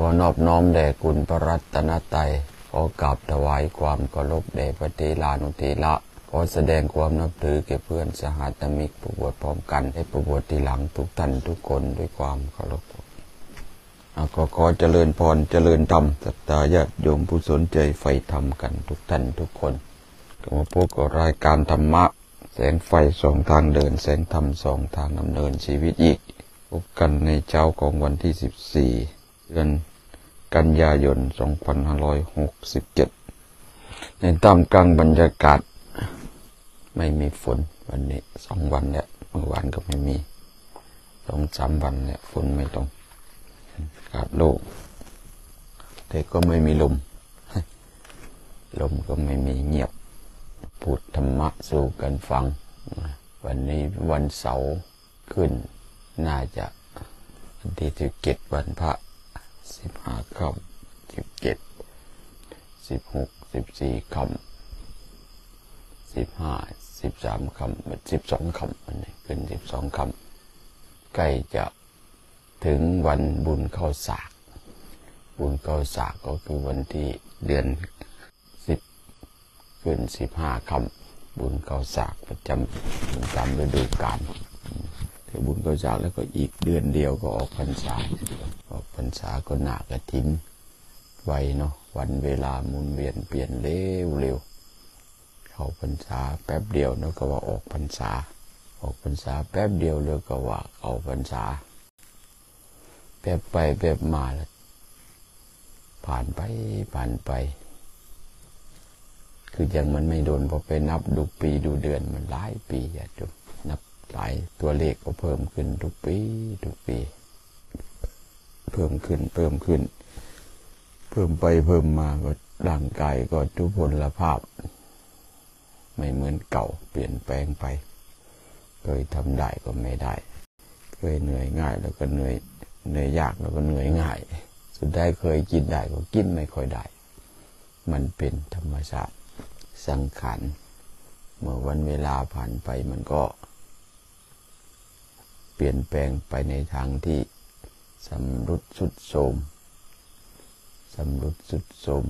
ขอนอบน้อมแด่คุณพระรัตนตรัยขอกราบถวายความเคารพแด่พระธีรานุธีละขอแสดงความนับถือแก่เพื่อนสหธรรมิกผู้บวชพร้อมกันให้ผู้บวชทีหลังทุกท่านทุกคนด้วยความเคารพก็ขอเจริญพรเจริญธรรมศรัทธาญาติโยมผู้สนใจใฝ่ธรรมกันทุกท่านทุกคนก็มาพบกับรายการธรรมะแสงไฟสองทางเดินแสงธรรมสองทางดำเนินชีวิตอีกพบกันในเช้าของวันที่14เดือนกันยายน2567ในตามกลางบรรยากาศไม่มีฝนวันนี้2 วันแล้วเมื่อวานก็ไม่มี2-3 วันแล้วฝนไม่ตกอากาศโล่งแต่ก็ไม่มีลมก็ไม่มีเงียบพูดธรรมะสู่กันฟังวันนี้วันเสาร์ขึ้นน่าจะวันที่17วันพระ15ค่ำ17 1614ค่ำ15 13ค่ำ12ค่ำวันนี้ขึ้น12ค่ำใกล้จะถึงวันบุญเข้าสากบุญเข้าสากก็คือวันที่เดือน10ขึ้น15ค่ำบุญเข้าสากประจำตามฤดูกาลถือบุญเข้าสากแล้วก็อีกเดือนเดียวก็ออกพรรษาออกพรรษาก็หนากระถินไวเนาะวันเวลาหมุนเวียนเปลี่ยนเร็วๆเข้าพรรษาแป๊บเดียวแล้วก็ว่าออกพรรษาออกพรรษาแป๊บเดียวแล้วก็ว่าเข้าพรรษาแป๊บไปแป๊บมาแล้วผ่านไปคือยังมันไม่โดนพอไปนับดูปีดูเดือนมันหลายปีอย่าดูนับหลายตัวเลขก็เพิ่มขึ้นทุกปีเพิ่มขึ้นเพิ่มไปเพิ่มมาก็ร่างกายก็ทุพพลภาพไม่เหมือนเก่าเปลี่ยนแปลงไปเคยทำได้ก็ไม่ได้เคยเหนื่อยง่ายแล้วก็เหนื่อยยากแล้วก็เหนื่อยง่ายสุดท้ายเคยกินได้ก็กินไม่ค่อยได้มันเป็นธรรมชาติสังขารเมื่อวันเวลาผ่านไปมันก็เปลี่ยนแปลงไปในทางที่สำรุดสุดโทรม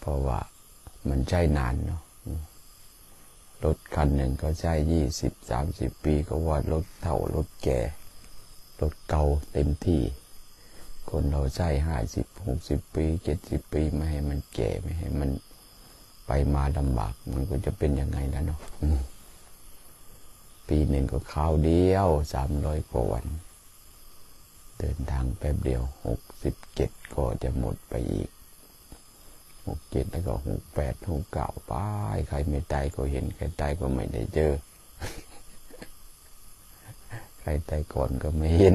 เพราะว่ามันใช้นานเนาะรถคันหนึ่งก็ใช้20-30 ปีก็ว่ารถเฒ่ารถแก่รถเก่าเต็มที่คนเราใช้50-60 ปี70 ปีไม่ให้มันแก่ไม่ให้มันไปมาลำบากมันก็จะเป็นยังไงแล้วเนาะปีหนึ่งก็คราวเดียว300 กว่าวันเดินทางแป๊บเดียว67ก็จะหมดไปอีก67แล้วก็68 69ไปใครไม่ตายก็เห็นใครตายก็ไม่ได้เจอใครตายก่อนก็ไม่เห็น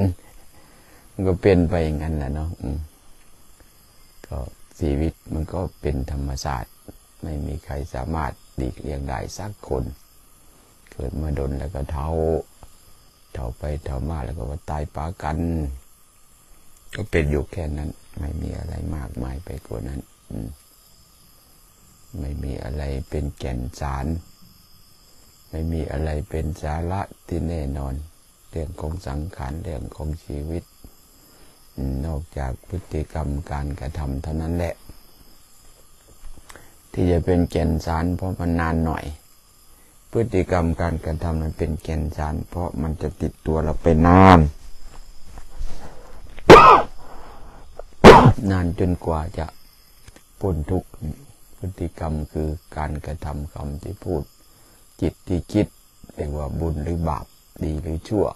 มันก็เป็นไปอย่างนั้นแหละเนาะก็ชีวิตมันก็เป็นธรรมชาติไม่มีใครสามารถหลีกเลี่ยงได้สักคนเกิดมาดนแล้วก็เท่าไปเท่ามาแล้วก็ว่าตายปากันก็เป็นอยู่แค่นั้นไม่มีอะไรมากมายไปกว่านั้นไม่มีอะไรเป็นแก่นสารไม่มีอะไรเป็นสาระที่แน่นอนเรื่องของสังขารเรื่องของชีวิตนอกจากพฤติกรรมการกระทำเท่านั้นแหละที่จะเป็นแก่นสารเพราะมันนานหน่อยพฤติกรรมการกระทำมันเป็นแก่นสารเพราะมันจะติดตัวเราไปนาน นานจนกว่าจะพ้นทุกข์พฤติกรรมคือการกระทำคำที่พูดจิตที่คิดเรียกว่าบุญหรือบาปดีหรือชั่ว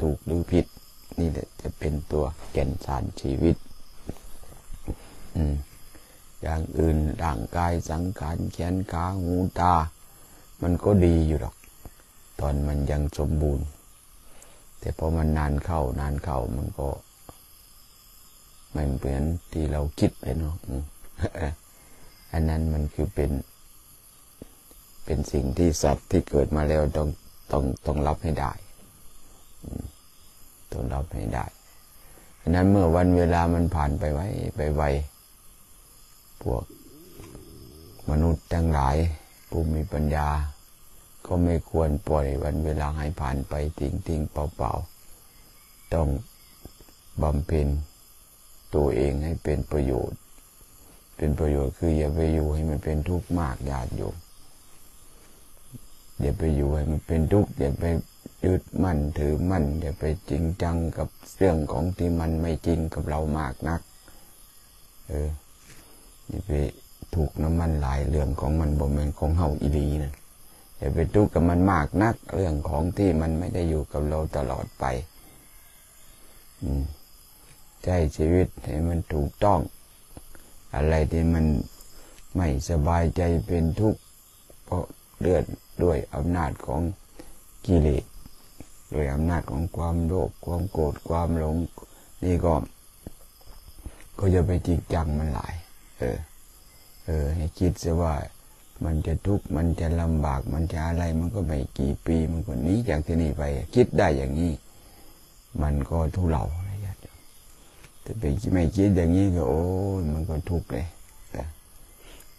ถูกหรือผิดนี่แหละจะเป็นตัวแก่นสารชีวิตอย่างอื่นร่างกายสังขารแขนขาหูตามันก็ดีอยู่หรอกตอนมันยังสมบูรณ์แต่พอมันนานเข้ามันก็ไม่เหมือนที่เราคิดเลยเนาะ อันนั้นมันคือเป็นสิ่งที่สัตว์ที่เกิดมาแล้วต้องรับให้ได้อันนั้นเมื่อวันเวลามันผ่านไปไวพวกมนุษย์ทั้งหลายผู้มีปัญญาก็ไม่ควรปล่อยวันเวลาให้ผ่านไปทิ้งๆเปล่าๆต้องบำเพ็ญ ตัวเองให้เป็นประโยชน์คืออย่าไปอยู่ให้มันเป็นทุกข์มากญาติโยมอย่าไปอยู่ให้มันเป็นทุกข์อย่าไปยึดมั่นถือมั่นอย่าไปจริงจังกับเรื่องของที่มันไม่จริงกับเรามากนักอย่าไปถูกน้ำมันหลายเรื่องของมันบ่แม่นของเฮาอีหลีนะอย่าไปทุกข์กับมันมากนักเรื่องของที่มันไม่ได้อยู่กับเราตลอดไปใช้ชีวิตให้มันถูกต้องอะไรที่มันไม่สบายใจเป็นทุกข์เพราะเดือดด้วยอำนาจของกิเลสด้วยอำนาจของความโลภความโกรธความหลงนี่ก็จะไปจริงจังมันหลายให้คิดซะว่ามันจะทุกข์มันจะลำบากมันจะอะไรมันก็ไม่กี่ปีมันก็หนีจากที่นี่ไปคิดได้อย่างนี้มันก็ทุเลาแต่ไปไม่คิดอย่างนี้ก็โอ้มันก็ทุกข์เลย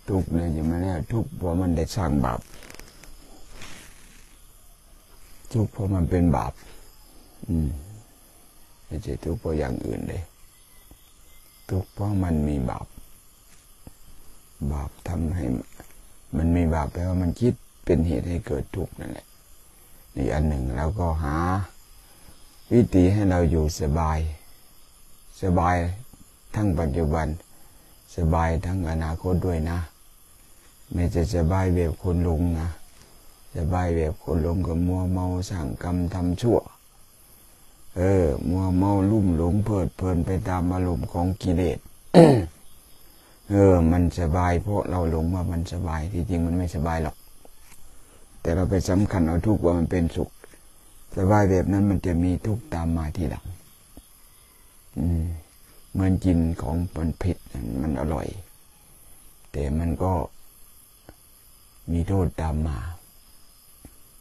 ทุกข์เลยจะมาแล้วทุกข์เพราะมันได้สร้างบาปทุกข์เพราะมันเป็นบาปไม่ใช่ทุกข์เพราะอย่างอื่นเลยทุกข์เพราะมันมีบาปทำให้มันมีบาปแปลว่ามันคิดเป็นเหตุให้เกิดทุกข์นั่นแหละนี่อันหนึ่งแล้วก็หาวิธีให้เราอยู่สบายทั้งปัจจุบันสบายทั้งอนาคตด้วยนะไม่จะสบายแบบคนหลงนะสบายแบบคนหลงกับมัวเมาสร้างกรรมทำชั่วมัวเมาลุ่มหลงเพลิดเพลินไปตามอารมณ์ของกิเลส มันสบายเพราะเราหลงว่ามันสบายที่จริงมันไม่สบายหรอกแต่เราไปสำคัญเอาทุกข์ว่ามันเป็นสุขสบายแบบนั้นมันจะมีทุกข์ตามมาทีหลังเหมือนกินของมันผิดมันอร่อยแต่มันก็มีโทษตามมา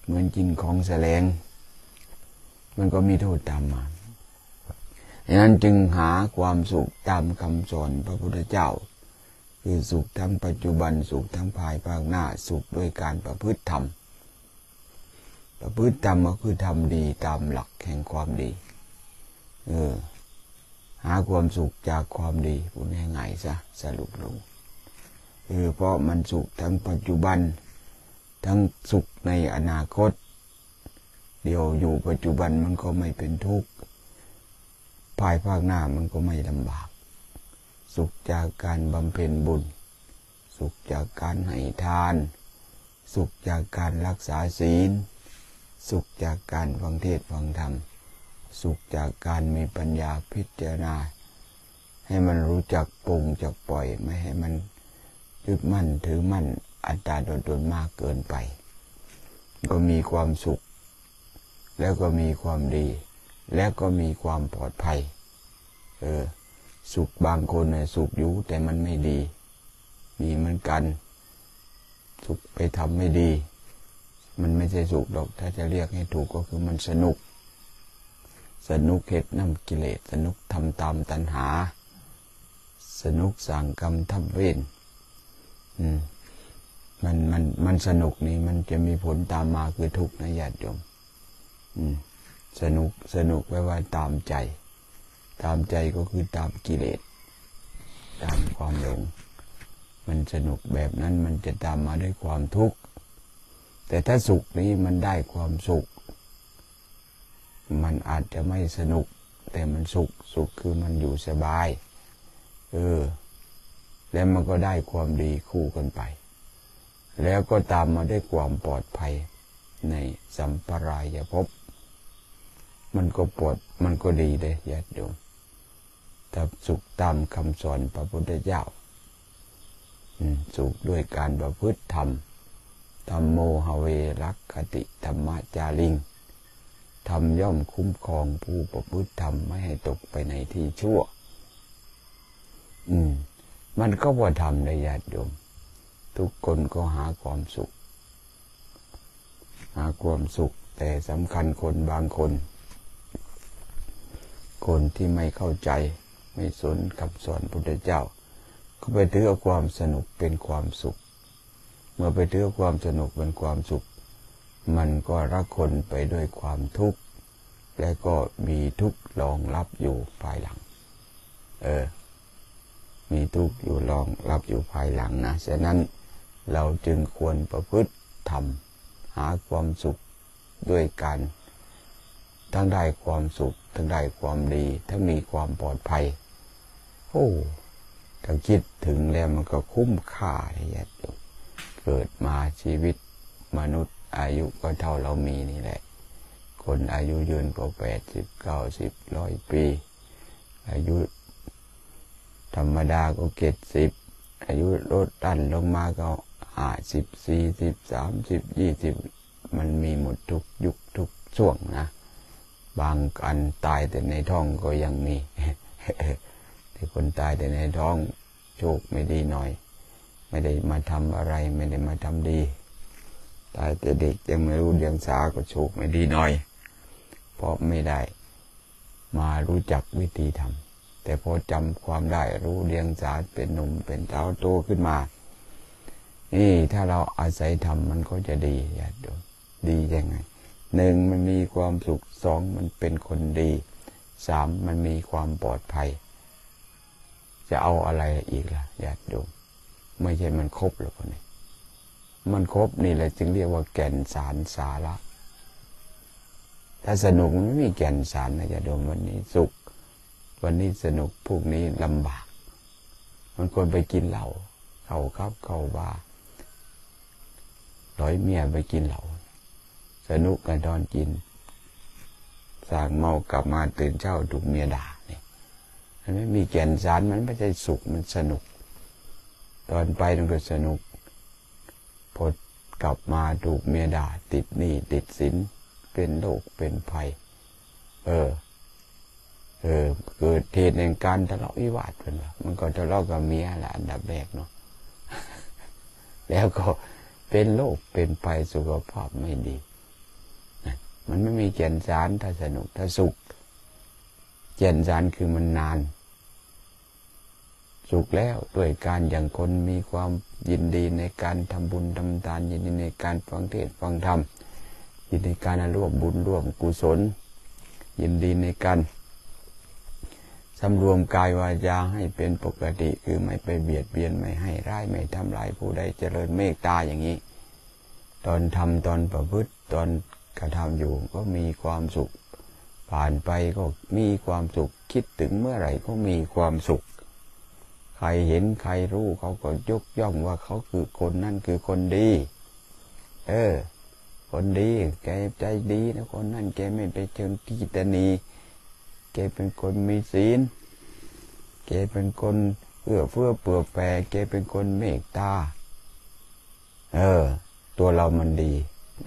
เหมือนกินของแสลงมันก็มีโทษตามมาดังนั้นจึงหาความสุขตามคำสอนพระพุทธเจ้าคือสุขทั้งปัจจุบันสุขทั้งภายภาคหน้าสุขด้วยการประพฤติธรรมก็คือทำดีตามหลักแห่งความดีหาความสุขจากความดีพูดง่ายๆซะสรุปลงเพราะมันสุขทั้งปัจจุบันทั้งสุขในอนาคตเดี๋ยวอยู่ปัจจุบันมันก็ไม่เป็นทุกข์ภายภาคหน้ามันก็ไม่ลำบากสุขจากการบำเพ็ญบุญสุขจากการให้ทานสุขจากการรักษาศีลสุขจากการฟังเทศน์ฟังธรรมสุขจากการมีปัญญาพิจารณาให้มันรู้จักปรุงจักปล่อยไม่ให้มันยึดมั่นถือมั่นอัตตาตัวตนมากเกินไปก็มีความสุขแล้วก็มีความดีแล้วก็มีความปลอดภัยสุขบางคนเนี่ยสุขอยู่แต่มันไม่ดีมีเหมือนกันสุขไปทำไม่ดีมันไม่ใช่สุขหรอกถ้าจะเรียกให้ถูกก็คือมันสนุกเฮ็ดนำกิเลสสนุกทำตามตัณหาสนุกสร้างกรรมทำเวรมันสนุกนี่มันจะมีผลตามมาคือทุกข์นะญาติโยมสนุกแปลว่าตามใจก็คือตามกิเลสตามความหลงมันสนุกแบบนั้นมันจะตามมาด้วยความทุกข์แต่ถ้าสุขนี้มันได้ความสุขมันอาจจะไม่สนุกแต่มันสุขคือมันอยู่สบายแล้วมันก็ได้ความดีคู่กันไปแล้วก็ตามมาด้วยความปลอดภัยในสัมปรายภพมันก็ปลอดมันก็ดีเลยญาติโยมถ้าสุขตามคำสอนพระพุทธเจ้าสุขด้วยการประพฤติธรรมธัมโมหเวรักขติธัมมจาริงธรรมย่อมคุ้มครองผู้ประพฤติธรรมไม่ให้ตกไปในที่ชั่วมันก็ว่าธรรมเลยญาติโยมทุกคนก็หาความสุขแต่สำคัญคนบางคนที่ไม่เข้าใจไม่สนคำสอนพุทธเจ้าก็ไปถือเอาความสนุกเป็นความสุขเมื่อไปถือเอาความสนุกเป็นความสุขมันก็รักคนไปด้วยความทุกข์และก็มีทุกข์รองรับอยู่ภายหลัง มีทุกข์อยู่รองรับอยู่ภายหลังนะฉะนั้นเราจึงควรประพฤติธรรมหาความสุขด้วยกันทั้งได้ความสุขทั้งได้ความดีทั้งมีความปลอดภัยโอ้ถ้าคิดถึงแล้วมันก็คุ้มค่าที่จะเกิดมาชีวิตมนุษย์อายุก็เท่าเรามีนี่แหละคนอายุยืนกว่า80 90 100 ปีอายุธรรมดาก็70อายุลดดันลงมาก็50 40 30 20มันมีหมดทุกยุคทุกช่วงนะบางอันตายแต่ในท้องก็ยังมี แต่คนตายแต่ในท้องโชคไม่ดีหน่อยไม่ได้มาทำอะไรไม่ได้มาทำดีตายแต่เด็กยังไม่รู้เลี้ยงสาก็โชคไม่ดีหน่อยเพราะไม่ได้มารู้จักวิธีทำแต่พอจำความได้รู้เลี้ยงสาเป็นหนุ่มเป็นสาวโตขึ้นมานี่ถ้าเราอาศัยทำมันก็จะดีอย่าดูดียังไง1มันมีความสุข2มันเป็นคนดี3มันมีความปลอดภัยจะเอาอะไรอีกล่ะอย่าดูไม่ใช่มันครบหรอกคนนี้มันครบนี่แหละจึงเรียกว่าแก่นสารสาระถ้าสนุกมันไม่มีแก่นสารนะอย่าดูวันนี้สุขวันนี้สนุกพวกนี้ลำบากมันควรไปกินเหล้าเข้าว่าร้อยเมียไปกินเหล้าสนุกกันตอนกินสางเมากลับมาตื่นเช้าถูกเมียด่าเนี่ยมันไม่มีแก่นสารมันไม่ใช่สุขมันสนุกตอนไปมันก็สนุกพอกลับมาถูกเมียด่าติดหนี้ติดสินเป็นโรคเป็นภัยเกิดเหตุในการทะเลาะวิวาทเป็นแบบมันก็ทะเลาะกับเมียแหละอันดับแรกเนาะแล้วก็เป็นโรคเป็นภัยสุขภาพไม่ดีมันไม่มีแก่นสารถ้าสนุกถ้าสุขแก่นสารคือมันนานสุขแล้วด้วยการอย่างคนมีความยินดีในการทำบุญทำทานยินดีในการฟังเทศน์ฟังธรรมยินดีในการร่วมบุญร่วมกุศลยินดีในการสำรวมกายวาจาให้เป็นปกติคือไม่ไปเบียดเบียนไม่ให้ร้ายไม่ทำลายผู้ใดเจริญเมตตาอย่างนี้ตอนทำตอนประพฤติตอนกระทำอยู่ก็มีความสุขผ่านไปก็มีความสุขคิดถึงเมื่อไหร่ก็มีความสุขใครเห็นใครรู้เขาก็ยกย่องว่าเขาคือคนนั่นคือคนดีคนดีแกใจดีนะคนนั่นแกไม่ไปเชิงที่ตนีแกเป็นคนมีศีลแกเป็นคนเอื้อเฟื้อเผื่อแผ่แกเป็นคนเมตตาตัวเรามันดี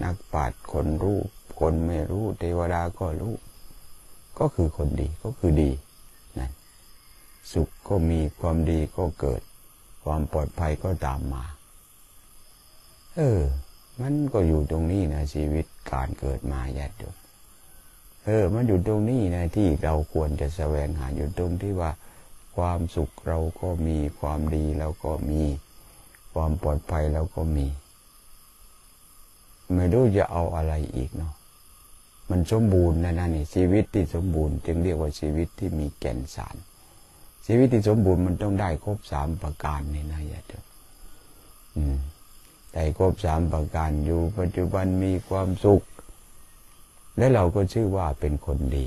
นักปราชญ์คนรู้คนไม่รู้เทวดาก็รู้ก็คือคนดีก็คือดีนั่นสุขก็มีความดีก็เกิดความปลอดภัยก็ตามมามันก็อยู่ตรงนี้นะชีวิตการเกิดมาญาติโยมมันอยู่ตรงนี้นะที่เราควรจะแสวงหาอยู่ตรงที่ว่าความสุขเราก็มีความดีเราก็มีความปลอดภัยเราก็มีไม่รู้จะเอาอะไรอีกเนาะมันสมบูรณ์นะนี่ชีวิตที่สมบูรณ์จึงเรียกว่าชีวิตที่มีแก่นสารชีวิตที่สมบูรณ์มันต้องได้ครบ3 ประการนี่นะญาติโยมได้ครบ3 ประการอยู่ปัจจุบันมีความสุขและเราก็ชื่อว่าเป็นคนดี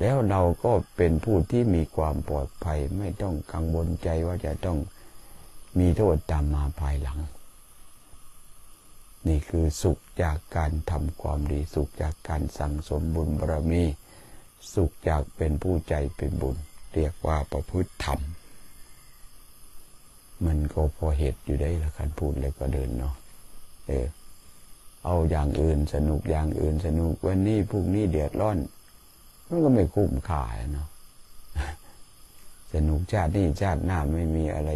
แล้วเราก็เป็นผู้ที่มีความปลอดภัยไม่ต้องกังวลใจว่าจะต้องมีโทษตามมาภายหลังนี่คือสุขจากการทำความดีสุขจากการสั่งสมบุญบารมีสุขจากเป็นผู้ใจเป็นบุญเรียกว่าประพฤติธรรมมันก็พอเหตุอยู่ได้ละการพูดเลยก็เดินเนาะเอาอย่างอื่นสนุกอย่างอื่นสนุกวันนี้พรุ่งนี้เดือดร้อนมันก็ไม่คุ้มค่าเนาะสนุกชาตินี้ชาติหน้าไม่มีอะไร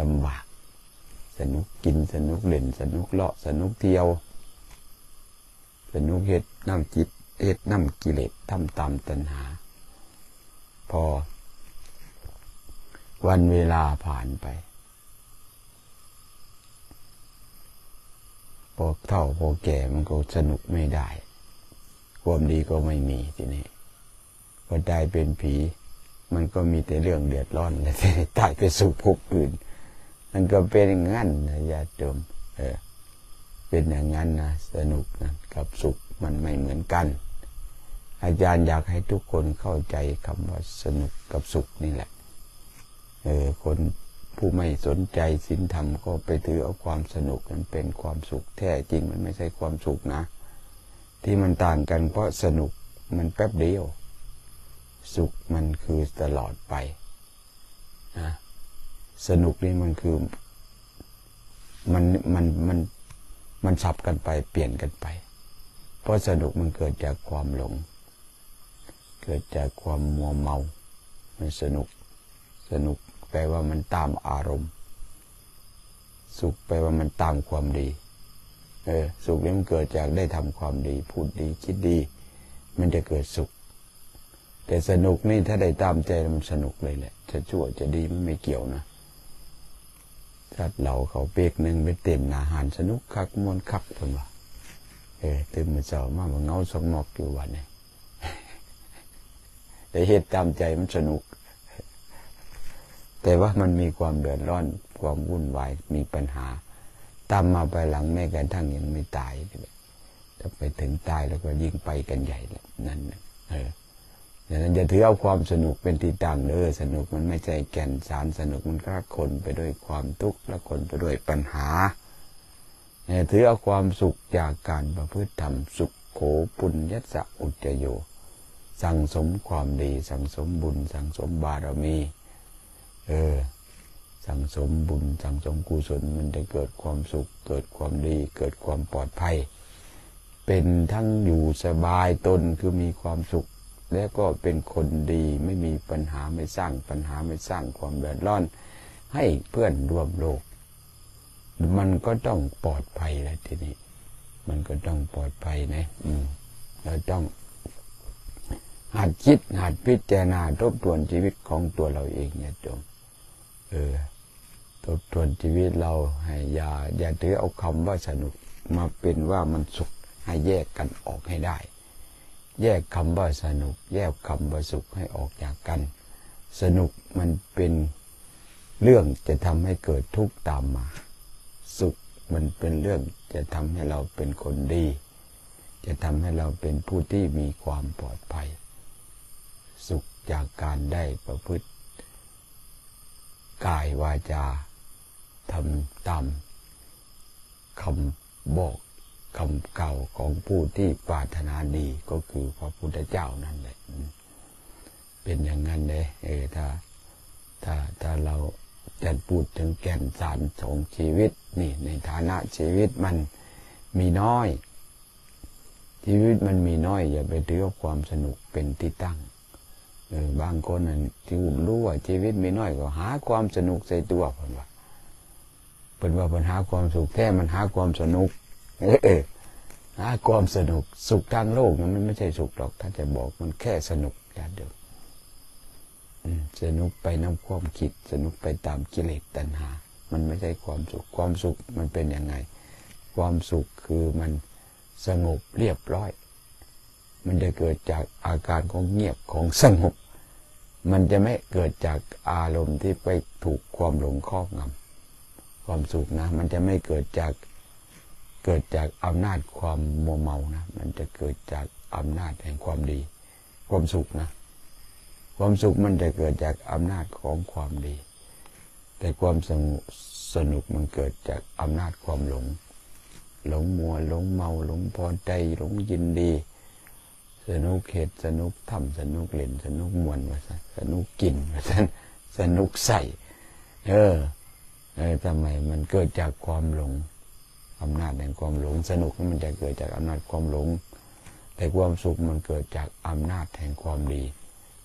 ลำบากสนุกกินสนุกเล่นสนุกเลาะสนุกเที่ยวสนุกเฮ็ดน้ำจิตเฮ็ดน้ำกิเลสทำตามตัณหาพอวันเวลาผ่านไปพอเฒ่าพอแก่มันก็สนุกไม่ได้ความดีก็ไม่มีทีนี้พอได้เป็นผี มันก็มีแต่เรื่องเดือดร้อนและตายไปสู่ภพอื่นมันก็เป็นอย่างนั้นนะญาติโยมเป็นอย่างนั้นนะสนุกนะกับสุขมันไม่เหมือนกันอาจารย์อยากให้ทุกคนเข้าใจคำว่าสนุกกับสุขนี่แหละคนผู้ไม่สนใจศีลธรรมก็ไปถือเอาความสนุกมันเป็นความสุขแท้จริงมันไม่ใช่ความสุขนะที่มันต่างกันเพราะสนุกมันแป๊บเดียวสุขมันคือตลอดไปนะสนุกนี่มันคือมันสับกันไปเปลี่ยนกันไปเพราะสนุกมันเกิดจากความหลงเกิดจากความมัวเมามันสนุกสนุกแปลว่ามันตามอารมณ์สุขแปลว่ามันตามความดีสุขนี่มันเกิดจากได้ทำความดีพูดดีคิดดีมันจะเกิดสุขแต่สนุกนี่ถ้าได้ตามใจมันสนุกเลยแหละจะชั่วจะดีมันไม่เกี่ยวนะถ้าเราเขาเปียกหนึ่งไปเต็มอาหารสนุกคักมวนคักคนว่าตื่นมาเช้ามากว่าเงาสมอกอยู่วันนี้แต่เหตุตามใจมันสนุกแต่ว่ามันมีความเดือดร้อนความวุ่นวายมีปัญหาตามมาไปหลังแม้กระทั่งยังไม่ตายถ้าไปถึงตายแล้วก็ยิ่งไปกันใหญ่เลยนั่นดังนั้นอย่าถือเอาความสนุกเป็นที่ตั้งสนุกมันไม่ใช่แก่นสารสนุกมันฆ่าคนไปด้วยความทุกข์และคนไปด้วยปัญหาถือเอาความสุขจากการประพฤติธรรมสุขโขปุญญัสสะอุจจโยสั่งสมความดีสั่งสมบุญสั่งสมบารมีสั่งสมบุญสั่งสมกุศลมันจะเกิดความสุขเกิดความดีเกิดความปลอดภัยเป็นทั้งอยู่สบายตนคือมีความสุขแล้วก็เป็นคนดีไม่มีปัญหาไม่สร้างปัญหาไม่สร้างความเดือดร้อนให้เพื่อนร่วมโลกมันก็ต้องปลอดภัยแล้วทีนี้มันก็ต้องปลอดภัยนะเราต้องหัดคิดหัดพิจารณาทบทวนชีวิตของตัวเราเองเนี่ยจงทบทวนชีวิตเราให้อย่าถือเอาคำว่าสนุกมาเป็นว่ามันสุขให้แยกกันออกให้ได้แยกคำว่าสนุกแยกคำว่าสุขให้ออกจากกันสนุกมันเป็นเรื่องจะทำให้เกิดทุกข์ตามมาสุขมันเป็นเรื่องจะทำให้เราเป็นคนดีจะทำให้เราเป็นผู้ที่มีความปลอดภัยสุขจากการได้ประพฤติกายวาจาทำตามคำบอกคำเก่าของผู้ที่ปรารถนาดีก็คือพระพุทธเจ้านั่นแหละเป็นอย่างนั้นเลยถ้าเราจะพูดถึงแก่นสารของชีวิตนี่ในฐานะชีวิตมันมีน้อยชีวิตมันมีน้อยอย่าไปถือเอาความสนุกเป็นที่ตั้งบางคนน่ะที่รู้ว่าชีวิตมีน้อยก็หาความสนุกใส่ตัวเพิ่นว่าปัญหาความสุขแท้มันหาความสนุกหาความสนุกสุขทางโลกมันไม่ใช่สุขหรอกถ้าจะบอกมันแค่สนุกอย่าเดิมสนุกไปน้ำความคิดสนุกไปตามกิเลสตัณหามันไม่ใช่ความสุขความสุขมันเป็นยังไงความสุขคือมันสงบเรียบร้อยมันจะเกิดจากอาการของเงียบของสงบมันจะไม่เกิดจากอารมณ์ที่ไปถูกความหลงครอบงำความสุขนะมันจะไม่เกิดจากอำนาจความมัวเมานะมันจะเกิดจากอำนาจแห่งความดีความสุขนะความสุขมันจะเกิดจากอำนาจของความดีแต่ความสนุกมันเกิดจากอำนาจความหลงหลงมัวหลงเมาหลงพอใจหลงยินดีสนุกเขตสนุกทำสนุกเล่นสนุกมวนมาสันสนุกกินมาสันสนุกใส่ทำไมมันเกิดจากความหลงอำนาจแห่งความหลงสนุกมันจะเกิดจากอำนาจความหลงแต่ความสุขมันเกิดจากอำนาจแห่งความดี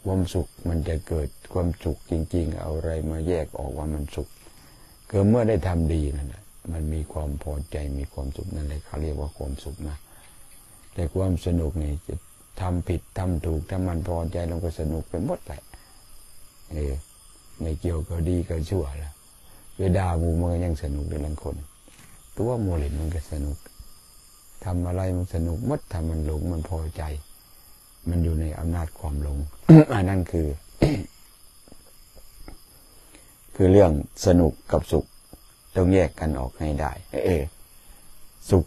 ความสุขมันจะเกิดความสุขจริงๆเอาอะไรมาแยกออกว่ามันสุขเกิดเมื่อได้ทำดีนั่นแหละมันมีความพอใจมีความสุขนั่นเลยเขาเรียกว่าความสุขนะแต่ความสนุกนี่จะทำผิดทำถูกถ้ามันพอใจเราก็สนุกไปหมดแหละไม่เกี่ยวกับดีกับชั่วแล้วเวลามูมันก็ยังสนุกด้วยบางคนตัวโมเลนมันก็สนุกทำอะไรมันสนุกหมดทำมันหลงมันพอใจมันอยู่ในอำนาจความหลงอันนั้นคือ คือเรื่องสนุกกับสุขต้องแยกกันออกให้ได้สุข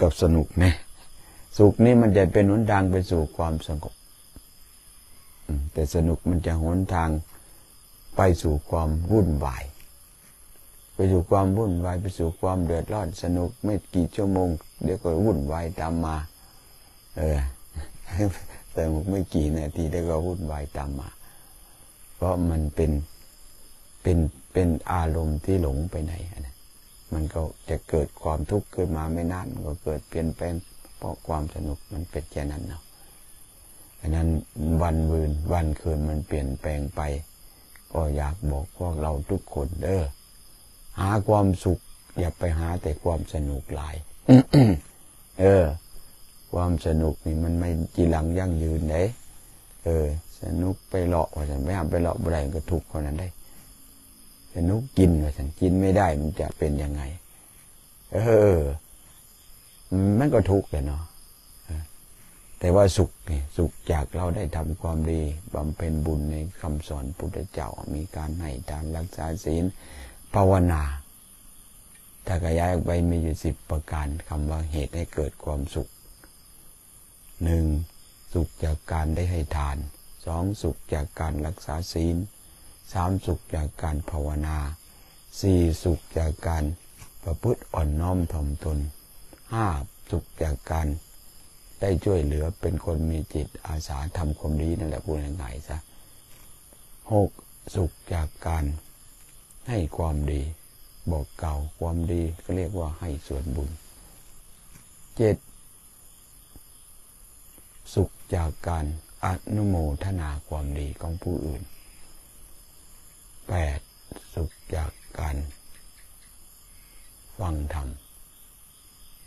กับสนุกนะสุขนี่มันจะเป็นหนทางไปสู่ความสงบแต่สนุกมันจะหนทางไปสู่ความวุ่นวายไปสู่ความเดือดร้อนสนุกไม่กี่ชั่วโมงเดี๋ยวก็วุ่นวายตามมาสนุกไม่กี่นาทีเดี๋ยวก็วุ่นวายตามมาเพราะมันเป็นอารมณ์ที่หลงไปไหนนะมันก็จะเกิดความทุกข์ขึ้นมาไม่นานมันก็เกิดเปลี่ยนแปลงเพราะความสนุกมันเป็นแค่นั้นเนาะอันนั้นวันคืนมันเปลี่ยนแปลงไปก็อยากบอกพวกเราทุกคนหาความสุขอย่าไปหาแต่ความสนุกหลาย ความสนุกนี่มันไม่จีรังยั่งยืนเด้สนุกไปเลาะว่าฉันไม่ทำไปเลาะอะไรก็ทุกข์คนนั้นได้สนุกกินว่าฉันกินไม่ได้มันจะเป็นยังไงมันก็ทุกข์เลยเนาะแต่ว่าสุขนี่สุขจากเราได้ทำความดีบำเพ็ญบุญในคำสอนพุทธเจ้ามีการให้ทานรักษาศีลภาวนาถ้าขยายออกไปมีอยู่10ประการคำว่าเหตุให้เกิดความสุข 1. สุขจากการได้ให้ทาน 2. สุขจากการรักษาศีล 3. สุขจากการภาวนา 4. สุขจากการประพฤติอ่อนน้อมถ่อมตน 5. สุขจากการได้ช่วยเหลือเป็นคนมีจิตอาสาทำความดีนั่นแหละพูดง่ายๆซะ 6. สุขจากการให้ความดีบอกเก่าความดีก็เรียกว่าให้ส่วนบุญ 7. สุขจากการอนุโมทนาความดีของผู้อื่น 8. สุขจากการฟังธรรม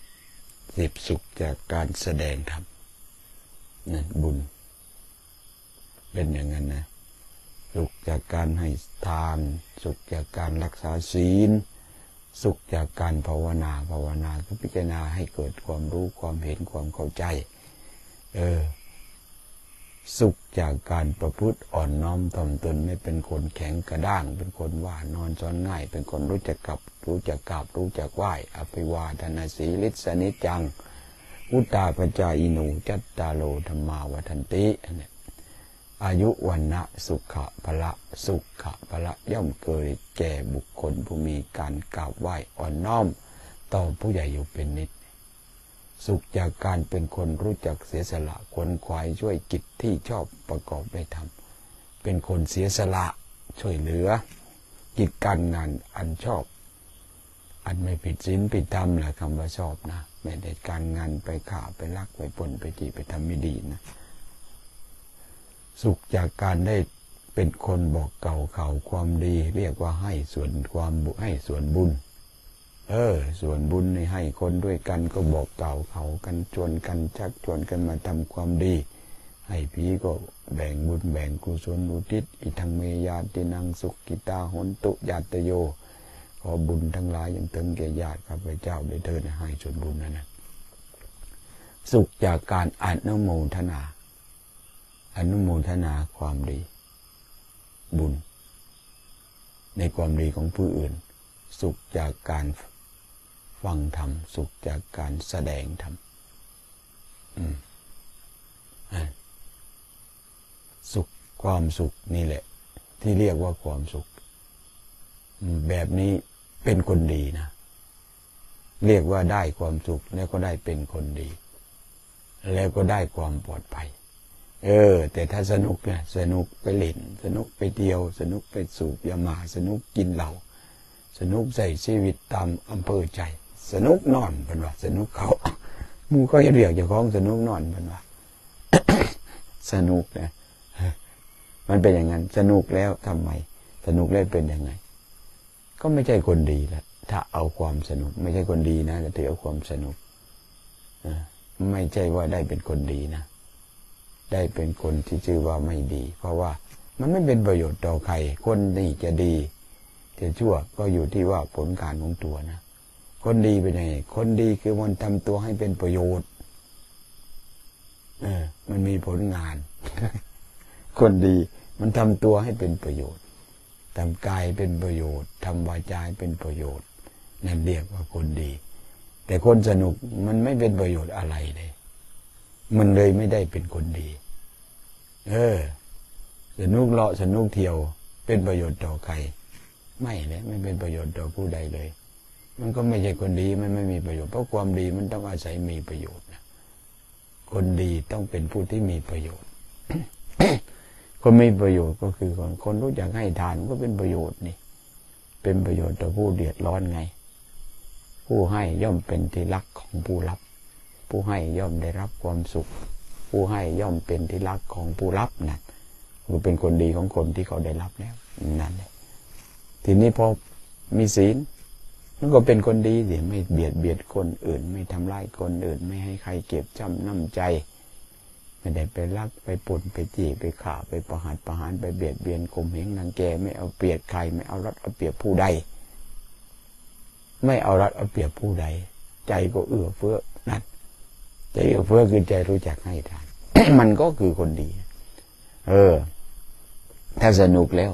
10. สุขจากการแสดงธรรมนั่นบุญเป็นอย่างนั้นนะสุขจากการให้ทานสุขจากการรักษาศีลสุขจากการภาวนาคือพิจารณาให้เกิดความรู้ความเห็นความเข้าใจสุขจากการประพฤติอ่อนน้อมถ่อมตนไม่เป็นคนแข็งกระด้างเป็นคนว่านอนซ้อนง่ายเป็นคนรู้จักกราบรู้จักไหว้อภิวาทนาสีลิสนิจังอุตตาปจายิโนจัตตาโลธรรมาวัฒนติอายุวันนะสุขะพละย่อมเกิดแก่บุคคลผู้มีการกราบไหว้อ่อนน้อมต่อผู้ใหญ่อยู่เป็นนิจสุขจากการเป็นคนรู้จักเสียสละขวนขวายช่วยกิจที่ชอบประกอบได้ทำเป็นคนเสียสละช่วยเหลือกิจการงานอันชอบอันไม่ผิดศีลผิดธรรมแหละคำว่าชอบนะไม่ได้การงานไปข่าไปลักไปปล้นไปจี้ไปทำไม่ดีนะสุขจากการได้เป็นคนบอกเก่าข่าวความดีเรียกว่าให้ส่วนบุญส่วนบุญในให้คนด้วยกันก็บอกเก่าเขากันชวนกันชักชวนกันมาทำความดีให้พี่ก็แบ่งบุญแบ่งกุศลอุทิศอิทังเมยาตินังสุขิตาหนตุญาตโยขอบุญทั้งหลายยังถึงแก่ญาติข้าพเจ้าได้เถิดให้ส่วนบุญนั่นนะสุขจากการอนุโมทนาความดีบุญในความดีของผู้อื่นสุขจากการฟังธรรมสุขจากการแสดงธรรมความสุขนี่แหละที่เรียกว่าความสุขแบบนี้เป็นคนดีนะเรียกว่าได้ความสุขแล้วก็ได้เป็นคนดีแล้วก็ได้ความปลอดภัยแต่ถ้าสนุกเนี่ยสนุกไปเล่นสนุกไปเที่ยวสนุกไปสูบยาหมาสนุกกินเหล้าสนุกใส่ชีวิตตามอำเภอใจสนุกนอนเป็นว่าสนุกเขามูเขาจะเรียกจะคล้องสนุกนอนเป็นว่า สนุกนะมันเป็นอย่างนั้นสนุกแล้วทำไมสนุกแล้วเป็นยังไงก็ไม่ใช่คนดีละถ้าเอาความสนุกไม่ใช่คนดีนะแต่ถือเอาความสนุกไม่ใช่ว่าได้เป็นคนดีนะได้เป็นคนที่ชื่อว่าไม่ดีเพราะว่ามันไม่เป็นประโยชน์ต่อใครคนนี่จะดีจะชั่วก็อยู่ที่ว่าผลการของตัวนะคนดีเป็นยังไงคนดีคือมันทำตัวให้เป็นประโยชน์มันมีผลงานคนดีมันทำตัวให้เป็นประโยชน์ ทำกายเป็นประโยชน์ทำวาจาเป็นประโยชน์นั่นเรียกว่าคนดีแต่คนสนุกมันไม่เป็นประโยชน์อะไรเลยมันเลยไม่ได้เป็นคนดีสนุกเลาะสนุกเที่ยวเป็นประโยชน์ต่อใครไม่เลยไม่เป็นประโยชน์ต่อผู้ใดเลยมันก็ไม่ใช่คนดีมันไม่มีประโยชน์เพราะความดีมันต้องอาศัยมีประโยชน์นะคนดีต้องเป็นผู้ที่มีประโยชน์ คนมีประโยชน์ก็คือคนรู้จักให้ทานก็เป็นประโยชน์นี่เป็นประโยชน์ต่อผู้เดือดร้อนไงผู้ให้ย่อมเป็นที่รักของผู้รับผู้ให้ย่อมได้รับความสุขผู้ให้ย่อมเป็นที่รักของผู้รับนะคือเป็นคนดีของคนที่เขาได้รับแล้วนั่นเลยทีนี้พอมีศีลมันก็เป็นคนดีสิไม่เบียดเบียนคนอื่นไม่ทำร้ายคนอื่นไม่ให้ใครเก็บช้ำน้ำใจไม่ได้ไปลักไปป่นไปจี้ไปข่าไปประหารไปเบียดเบียนข่มเหงรังแกไม่เอาเปรียบใครไม่เอารัดเอาเปรียบผู้ใดไม่เอารัดเอาเปรียบผู้ใดใจก็เอื้อเฟื้อนั่นใจเอื้อเฟื้อคือใจรู้จักให้ทาน มันก็คือคนดีถ้าสนุกแล้ว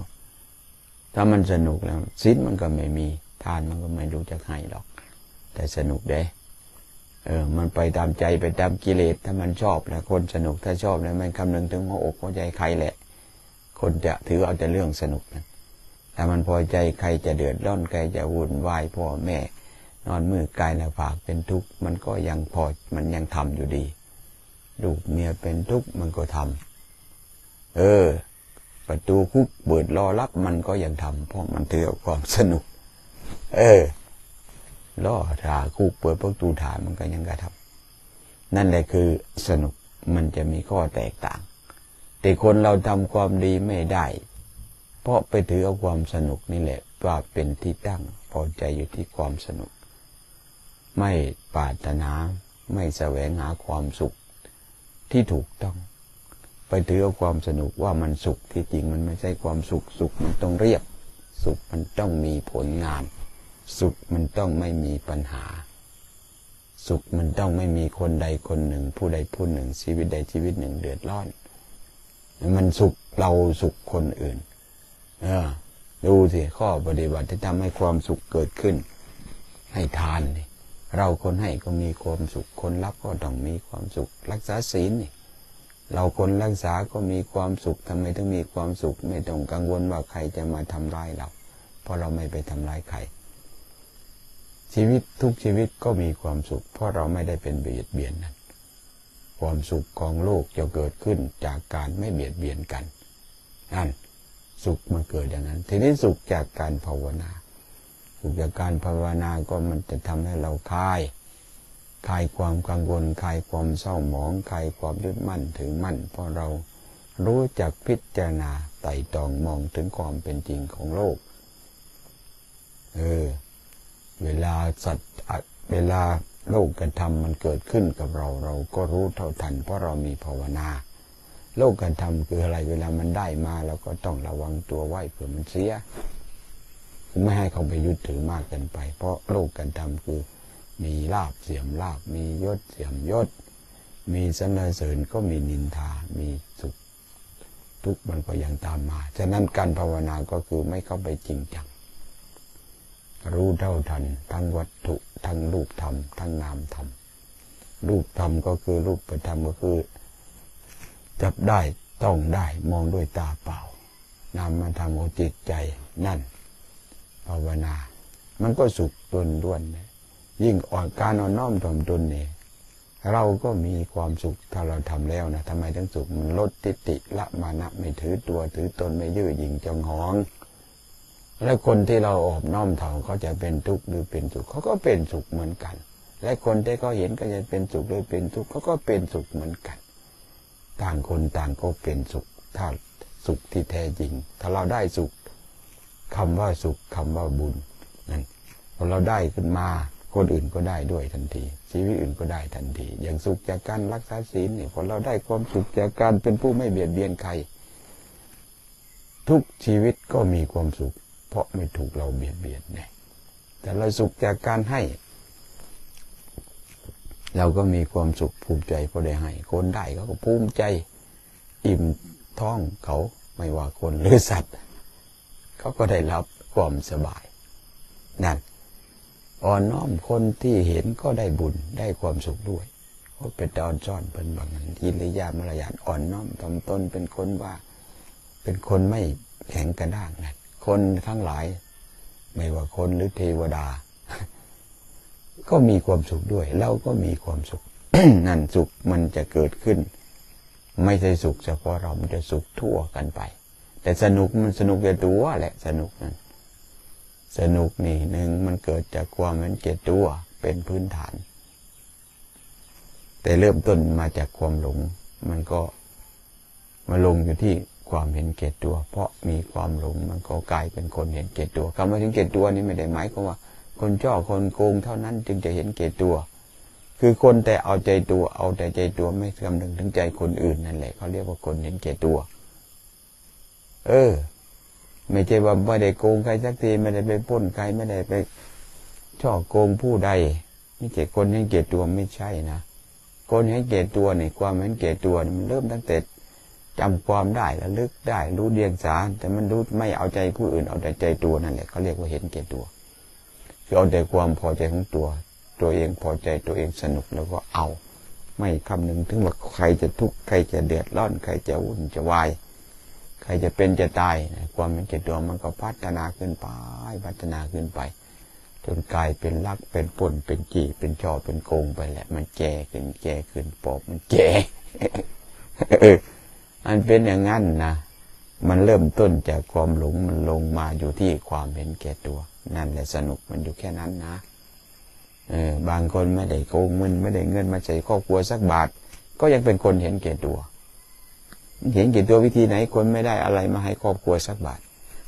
ถ้ามันสนุกแล้วศีลมันก็ไม่มีทานมันก็ไม่รู้จักให้หรอกแต่สนุกเด้มันไปตามใจไปตามกิเลสถ้ามันชอบนะคนสนุกถ้าชอบแล้วมันคำนึงถึงหัวอกหัวใจใครแหละคนจะถือเอาแต่เรื่องสนุกนะแต่มันพอใจใครจะเดือดร้อนใครจะวุ่นวายพ่อแม่นอนมือกายหน้าผากเป็นทุกข์มันก็ยังพอมันยังทำอยู่ดีลูกเมียเป็นทุกข์มันก็ทำประตูคุกเปิดรอรับมันก็ยังทำเพราะมันถือเอาความสนุกล่อถาคู่เปิดประตูถามันก็ยังกระทำนั่นแหละคือสนุกมันจะมีข้อแตกต่างแต่คนเราทำความดีไม่ได้เพราะไปถือเอาความสนุกนี่แหละว่าเป็นที่ตั้งพอใจอยู่ที่ความสนุกไม่ปรารถนาไม่แสวงหาความสุขที่ถูกต้องไปถือเอาความสนุกว่ามันสุขที่จริงมันไม่ใช่ความสุขสุขมันต้องเรียบสุขมันต้องมีผลงานสุขมันต้องไม่มีปัญหาสุขมันต้องไม่มีคนใดคนหนึ่งผู้ใดผู้หนึ่งชีวิตใดชีวิตหนึ่งเดือดร้อนมันสุขเราสุขคนอื่นดูสิข้อปฏิบัติที่ทำให้ความสุขเกิดขึ้นให้ทานนี่เราคนให้ก็มีความสุขคนรับก็ต้องมีความสุขรักษาศีลนี่เราคนรักษาก็มีความสุขทำไมถึงมีความสุขไม่ต้องกังวลว่าใครจะมาทำร้ายเราเพราะเราไม่ไปทำร้ายใครชีวิตทุกชีวิตก็มีความสุขเพราะเราไม่ได้เป็นเบียดเบียนนั้นความสุขของโลกจะเกิดขึ้นจากการไม่เบียดเบียนกันนั่นสุขมันเกิดอย่างนั้นทีนี้สุขจากการภาวนาสุขจากการภาวนาก็มันจะทำให้เราคลายความกังวลคลายความเศร้าหมองคลายความยึดมั่นถือมั่นเพราะเรารู้จักพิจารณาไต่ตรองมองถึงความเป็นจริงของโลกเวลาโลกกระทำมันเกิดขึ้นกับเราเราก็รู้เท่าทันเพราะเรามีภาวนาโลกกระทำคืออะไรเวลามันได้มาเราก็ต้องระวังตัวไว้เผื่อมันเสียไม่ให้เขาไปยึดถือมากเกินไปเพราะโลกกระทำคือมีลาภเสียมลาภมียศเสียมยศมีสรรเสริญก็มีนินทามีสุขทุกข์มันก็ยังตามมาฉะนั้นการภาวนาก็คือไม่เข้าไปจริงจังรู้เท่าทันทั้งวัตถุทั้งรูปธรรมทั้งนามธรรมรูปธรรมก็คือรูปธรรมก็คือจับได้ต้องได้มองด้วยตาเปล่านามธรรมของจิตใจนั่นภาวนามันก็สุขล้วนๆยิ่งอ่อนการอ่อนน้อมถ่อมตนเนี่ยเราก็มีความสุขถ้าเราทำแล้วนะทำไมถึงสุขมันลดทิฏฐิละมานะไม่ถือตัวถือตนไม่ยื้อหยิ่งจองหองและคนที่เราอ่อนน้อมถ่อมเขาจะเป็นทุกข์หรือเป็นสุขเขาก็เป็นสุขเหมือนกันและคนที่เขาเห็นก็จะเป็นสุขหรือเป็นทุกข์เขาก็เป็นสุขเหมือนกันต่างคนต่างก็เป็นสุขถ้าสุขที่แท้จริงถ้าเราได้สุขคำว่าสุขคำว่าบุญนั่นพอเราได้ขึ้นมาคนอื่นก็ได้ด้วยทันทีชีวิตอื่นก็ได้ทันทีอย่างสุขจากการรักษาศีลเนี่ยคนเราได้ความสุขจากการเป็นผู้ไม่เบียดเบียนใครทุกชีวิตก็มีความสุขเพราะไม่ถูกเราเบียดเบียนเนี่ยแต่เราสุขจากการให้เราก็มีความสุขภูมิใจเพราะได้ให้คนได้เขาก็ภูมิใจอิ่มท้องเขาไม่ว่าคนหรือสัตว์ เขาก็ได้รับความสบายนั่นอ่อนน้อมคนที่เห็นก็ได้บุญได้ความสุขด้วยก็เป็นตอนซ่อนเป็นบางอย่างอิริยาบถมารยาทอ่อนน้อมทำตนเป็นคนว่าเป็นคนไม่แข็งกระด้างนั่นคนทั้งหลายไม่ว่าคนหรือเทวดาก็มีความสุขด้วยเราก็มีความสุข นั่นสุขมันจะเกิดขึ้นไม่ใช่สุขเฉพาะเรามันจะสุขทั่วกันไปแต่สนุกมันสนุกแก่ตัวแหละสนุกนั่นสนุกนี่หนึ่งมันเกิดจากความเห็นแก่ตัวเป็นพื้นฐานแต่เริ่มต้นมาจากความหลงมันก็มาลงอยู่ที่ความเห็นแก่ตัวเพราะมีความหลงมันก็กลายเป็นคนเห็นแก่ตัวคำว่าเห็นแก่ตัวนี่ไม่ได้หมายความว่าคนช่อคนโกงเท่านั้นจึงจะเห็นแก่ตัวคือคนแต่เอาใจตัวเอาแต่ใจตัวไม่คำนึงถึงใจคนอื่นนั่นแหละเขาเรียกว่าคนเห็นแก่ตัวไม่ใช่ว่าไม่ได้โกงใครสักทีไม่ได้ไปปล้นใครไม่ได้ไปช่อโกงผู้ใดนี่เจ้าคนเห็นแก่ตัวไม่ใช่นะคนเห็นแก่ตัวนี่ความเห็นแก่ตัวมันเริ่มตั้งแต่จำความได้ระลึกได้รู้เดียงสาแต่มันรู้ไม่เอาใจผู้อื่นเอาแต่ใจตัวนั่นแหละเขาเรียกว่าเห็นแก่ตัวคือเอาแต่ความพอใจของตัวเองพอใจตัวเองสนุกแล้วก็เอาไม่คำนึงถึงว่าใครจะทุกข์ใครจะเดือดร้อนใครจะวุ่นจะวายใครจะเป็นจะตายความเห็นแก่ตัวมันก็พัฒนาขึ้นไปพัฒนาขึ้นไปจนกลายเป็นลักเป็นป่นเป็นจี้เป็นช่อเป็นโกงไปแหละมันแก่ขึ้นปอบมันแก่ อันเป็นอย่างนั้นนะมันเริ่มต้นจากความหลงมันลงมาอยู่ที่ความเห็นแก่ตัวนั่นแหละสนุกมันอยู่แค่นั้นนะบางคนไม่ได้โกงเงินไม่ได้เงินมาใช้ครอบครัวสักบาทก็ยังเป็นคนเห็นแก่ตัวเห็นแก่ตัววิธีไหนคนไม่ได้อะไรมาให้ครอบครัวสักบาท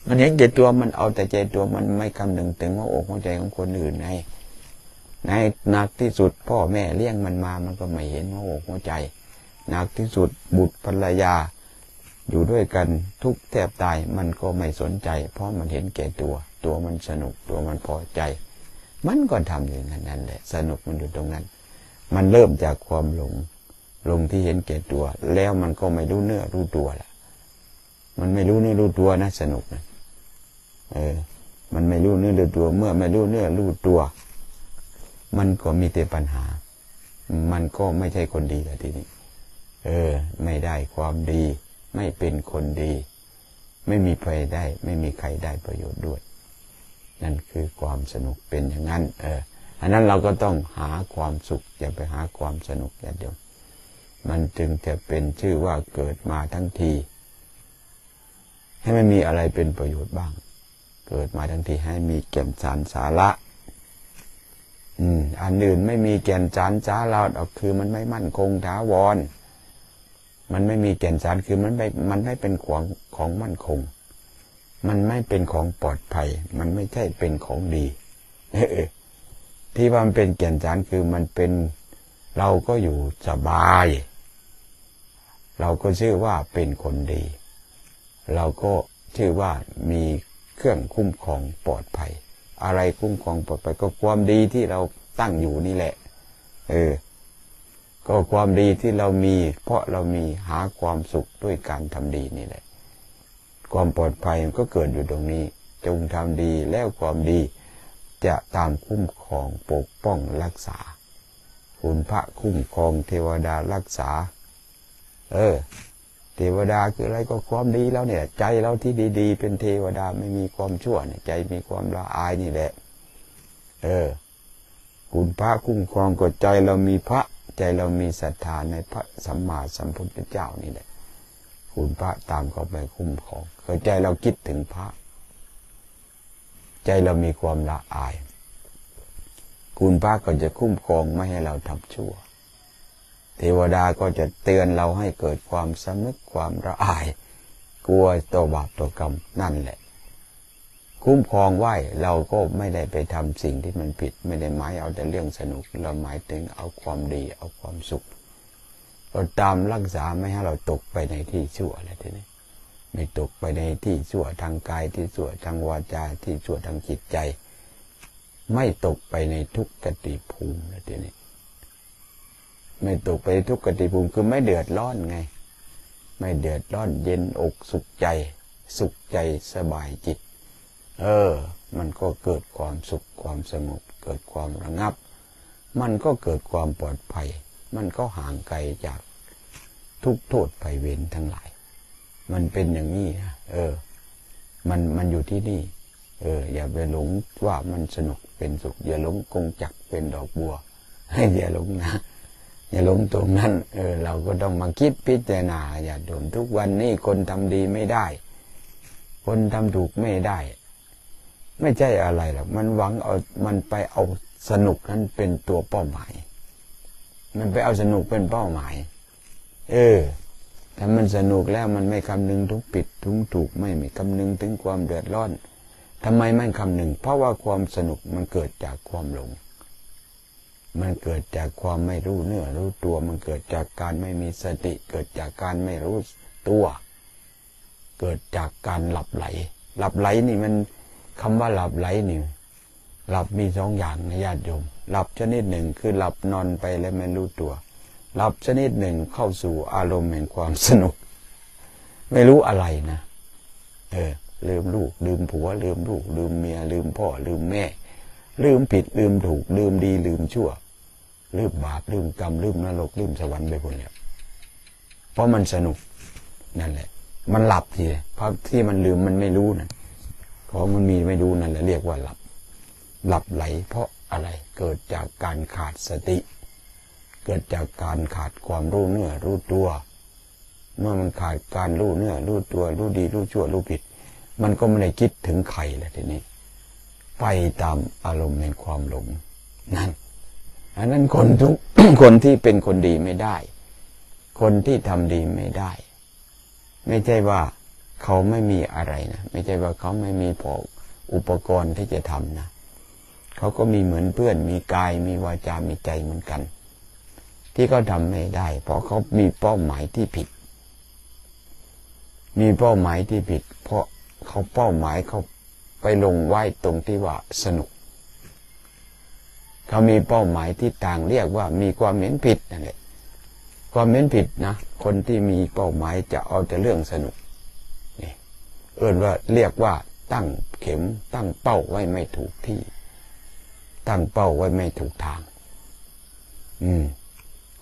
มันเห็นแก่ตัวมันเอาแต่ใจตัวมันไม่คำนึงถึงว่าอกหัวใจของคนอื่นในหนักที่สุดพ่อแม่เลี้ยงมันมามันก็ไม่เห็นว่าอกหัวใจหนักที่สุดบุตรภรรยาอยู่ด้วยกันทุกแทบตายมันก็ไม่สนใจเพราะมันเห็นแก่ตัวมันสนุกตัวมันพอใจมันก็ทำอย่างนั้นแหละสนุกมันอยู่ตรงนั้นมันเริ่มจากความหลงที่เห็นแก่ตัวแล้วมันก็ไม่รู้เนื้อรู้ตัวละมันไม่รู้เนื้อรู้ตัวนะสนุกนะมันไม่รู้เนื้อรู้ตัวเมื่อไม่รู้เนื้อรู้ตัวมันก็มีแต่ปัญหามันก็ไม่ใช่คนดีแล้วทีนี้ไม่ได้ความดีไม่เป็นคนดีไม่มีใครได้ไม่มีใครได้ประโยชน์ด้วยนั่นคือความสนุกเป็นอย่างนั้นอันนั้นเราก็ต้องหาความสุขอย่าไปหาความสนุกอย่างเดียวมันจึงจะเป็นชื่อว่าเกิดมาทั้งทีให้มันมีอะไรเป็นประโยชน์บ้างเกิดมาทั้งทีให้มีแก่นสารสาระอันอื่นไม่มีแก่นสารสาระออกคือมันไม่มั่นคงถาวรมันไม่มีแก่นสารคือมันไม่เป็นของมั่นคงมันไม่เป็นของปลอดภัยมันไม่ใช่เป็นของดีที่ว่ามันเป็นแก่นสารคือมันเป็นเราก็อยู่สบายเราก็ชื่อว่าเป็นคนดีเราก็ชื่อว่ามีเครื่องคุ้มครองปลอดภัยอะไรคุ้มครองปลอดภัยก็ความดีที่เราตั้งอยู่นี่แหละก็ความดีที่เรามีเพราะเรามีหาความสุขด้วยการทำดีนี่แหละความปลอดภัยก็เกิดอยู่ตรงนี้จงทำดีแล้วความดีจะตามคุ้มครองปกป้องรักษาคุณพระคุ้มครองเทวดารักษาเทวดาคืออะไรก็ความดีแล้วเนี่ยใจเราที่ดีๆเป็นเทวดาไม่มีความชั่วเนี่ยใจมีความละอายนี่แหละคุณพระคุ้มครองก็ใจเรามีพระใจเรามีศรัทธาในพระสัมมาสัมพุทธเจ้านี่แหละคุณพระตามเข้าไปคุ้มครองก็ใจเราคิดถึงพระใจเรามีความละอายคุณพระก็จะคุ้มครองไม่ให้เราทำชั่วเทวดาก็จะเตือนเราให้เกิดความสำนึกความละอายกลัวต่อบาปต่อกรรมนั่นแหละคุ้มครองไว้เราก็ไม่ได้ไปทำสิ่งที่มันผิดไม่ได้หมายเอาแต่เรื่องสนุกเราหมายถึงเอาความดีเอาความสุขเราตามรักษาไม่ให้เราตกไปในที่ชั่วอะไรทีนี้ไม่ตกไปในที่ชั่วทางกายที่ชั่วทางวาจาที่ชั่วทางจิตใจไม่ตกไปในทุกขติภูมิแล้วทีนี้ไม่ตกไปทุกขติภูมิคือไม่เดือดร้อนไงไม่เดือดร้อนเย็นอกสุขใจสบายจิต มันก็เกิดความสุขความสงบเกิดความระงับมันก็เกิดความปลอดภัยมันก็ห่างไกลจากทุกโทษภัยเวรทั้งหลายมันเป็นอย่างนี้นะมันอยู่ที่นี่อย่าไปหลงว่ามันสนุกเป็นสุขอย่าหลงกงจักเป็นดอกบัวให้อย่าหลงนะอย่าหลงตรงนั้นเราก็ต้องมาคิดพิจารณาอย่าโดนทุกวันนี้คนทำดีไม่ได้คนทำถูกไม่ได้ไม่ใช่อะไรหรอกมันหวังเอามันไปเอาสนุกนั้นเป็นตัวเป้าหมายมันไปเอาสนุกเป็นเป้าหมายถ้ามันสนุกแล้วมันไม่คำนึงถึงผิดถึงถูกไม่คำนึงถึงความเดือดร้อนทำไมไม่คำนึงเพราะว่าความสนุกมันเกิดจากความหลงมันเกิดจากความไม่รู้เนื้อรู้ตัวมันเกิดจากการไม่มีสติเกิดจากการไม่รู้ตัวเกิดจากการหลับไหลหลับไหลนี่มันคำว่าหลับไหลนี่หลับมีสองอย่างนะญาติโยมหลับชนิดหนึ่งคือหลับนอนไปแล้วไม่รู้ตัวหลับชนิดหนึ่งเข้าสู่อารมณ์แห่งความสนุกไม่รู้อะไรนะลืมลูกลืมผัวลืมลูกลืมเมียลืมพ่อลืมแม่ลืมผิดลืมถูกลืมดีลืมชั่วลืมบาปลืมกรรมลืมนรกลืมสวรรค์ไปคนเดียวเพราะมันสนุกนั่นแหละมันหลับทีเพราะที่มันลืมมันไม่รู้นะของมันมีไม่รู้นั่นแหละเรียกว่าหลับหลับไหลเพราะอะไรเกิดจากการขาดสติเกิดจากการขาดความรู้เนื้อรู้ตัวเมื่อมันขาดการรู้เนื้อรู้ตัวรู้ดีรู้ชั่วรู้ผิดมันก็ไม่ได้คิดถึงใครแล้วทีนี้ไปตามอารมณ์แห่งความหลงนั่นอันนั้นคนทุก คนที่เป็นคนดีไม่ได้คนที่ทำดีไม่ได้ไม่ใช่ว่าเขาไม่มีอะไรนะไม่ใช่ว่าเขาไม่มีพออุปกรณ์ที่จะทำนะเขาก็มีเหมือนเพื่อนมีกายมีวาจามีใจเหมือนกันที่เขาทำไม่ได้เพราะเขามีเป้าหมายที่ผิดมีเป้าหมายที่ผิดเพราะเขาเป้าหมายเขาไปลงไว้ตรงที่ว่าสนุกเขามีเป้าหมายที่ต่างเรียกว่ามีความเห็นผิดนั่นแหละความเห็นผิดนะคนที่มีเป้าหมายจะเอาแต่เรื่องสนุกนี่ว่าเรียกว่าตั้งเข็มตั้งเป้าไว้ไม่ถูกที่ตั้งเป้าไว้ไม่ถูกทาง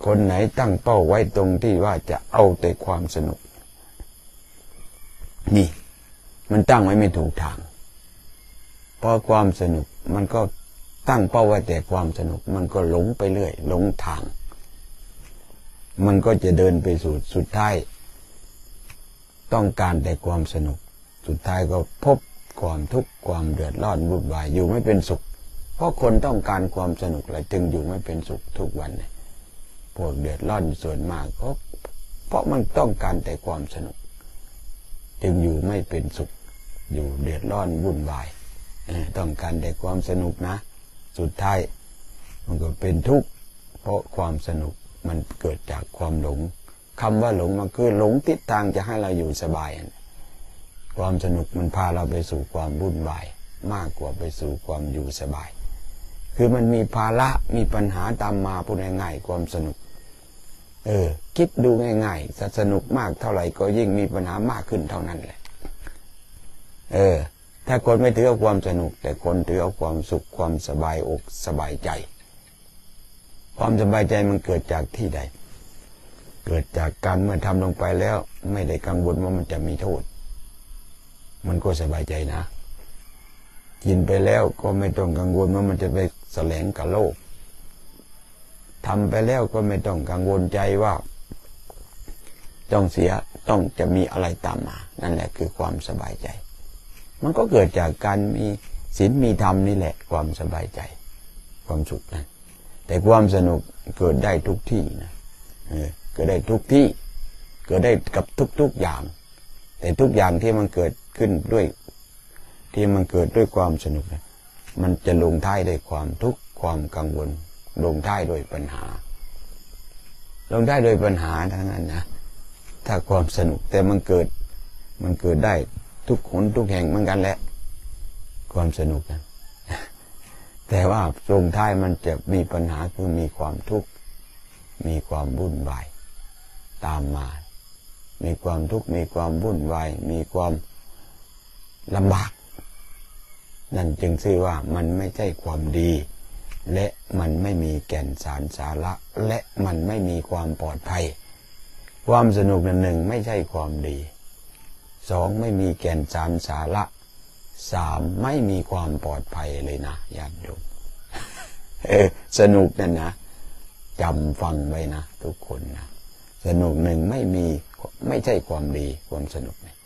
คนไหนตั้งเป้าไว้ตรงที่ว่าจะเอาแต่ความสนุกนี่มันตั้งไว้ไม่ถูกทางเพราะความสนุกมันก็ตั้งเป้าไว้แต่ความสนุกมันก็หลงไปเรื่อยหลงทางมันก็จะเดินไปสู่สุดท้ายต้องการแต่ความสนุกสุดท้ายก็พบความทุกข์ความเดือดร้อนวุ่นวายอยู่ไม่เป็นสุขเพราะคนต้องการความสนุกเลยจึงอยู่ไม่เป็นสุขทุกวันพวกเดือดร้อนส่วนมากก็เพราะมันต้องการแต่ความสนุกจึงอยู่ไม่เป็นสุขอยู่เดือดร้อนวุ่นวายต้องการแต่ความสนุกนะสุดท้ายมันก็เป็นทุกข์เพราะความสนุกมันเกิดจากความหลงคำว่าหลงมันคือหลงทิศทางจะให้เราอยู่สบายความสนุกมันพาเราไปสู่ความวุ่นวายมากกว่าไปสู่ความอยู่สบายคือมันมีภาระมีปัญหาตามมาพูดง่ายๆความสนุกคิดดูง่ายๆสนุกมากเท่าไหร่ก็ยิ่งมีปัญหามากขึ้นเท่านั้นแหละถ้าคนไม่ถือเอาความสนุกแต่คนถือเอาความสุขความสบายอกสบายใจความสบายใจมันเกิดจากที่ใดเกิดจากการเมื่อทำลงไปแล้วไม่ได้กังวลว่ามันจะมีโทษมันก็สบายใจนะกินไปแล้วก็ไม่ต้องกังวลว่ามันจะไปแสลงกับโลกทำไปแล้วก็ไม่ต้องกังวลใจว่าต้องเสียต้องจะมีอะไรตามมานั่นแหละคือความสบายใจมันก็เกิดจากการมีศีลมีธรรมนี่แหละความสบายใจความสุขนะแต่ความสนุกเกิดได้ทุกที่นะเกิดได้ทุกที่เกิดได้กับทุกๆอย่างแต่ทุกอย่างที่มันเกิดขึ้นด้วยที่มันเกิดด้วยความสนุกนะมันจะลงท้ายด้วยความทุกข์ความกังวลลงท้ายด้วยปัญหาลงท้ายด้วยปัญหาทั้งนั้นนะถ้าความสนุกแต่มันเกิดได้ทุกคนทุกแห่งเหมือนกันแหละความสนุกนะแต่ว่าลงท้ายมันจะมีปัญหาคือมีความทุกข์มีความวุ่นวายตามมามีความทุกข์มีความวุ่นวายมีความลำบาก นั่นจึงชื่อว่ามันไม่ใช่ความดีและมันไม่มีแก่นสารสาระและมันไม่มีความปลอดภัยความสนุกนั้นหนึ่งไม่ใช่ความดีสองไม่มีแก่นสารสาระสามไม่มีความปลอดภัยเลยนะญาติโยมสนุกนั่นนะจำฟังไว้นะทุกคนนะสนุกหนึ่งไม่ใช่ความดีความสนุกเนี่ย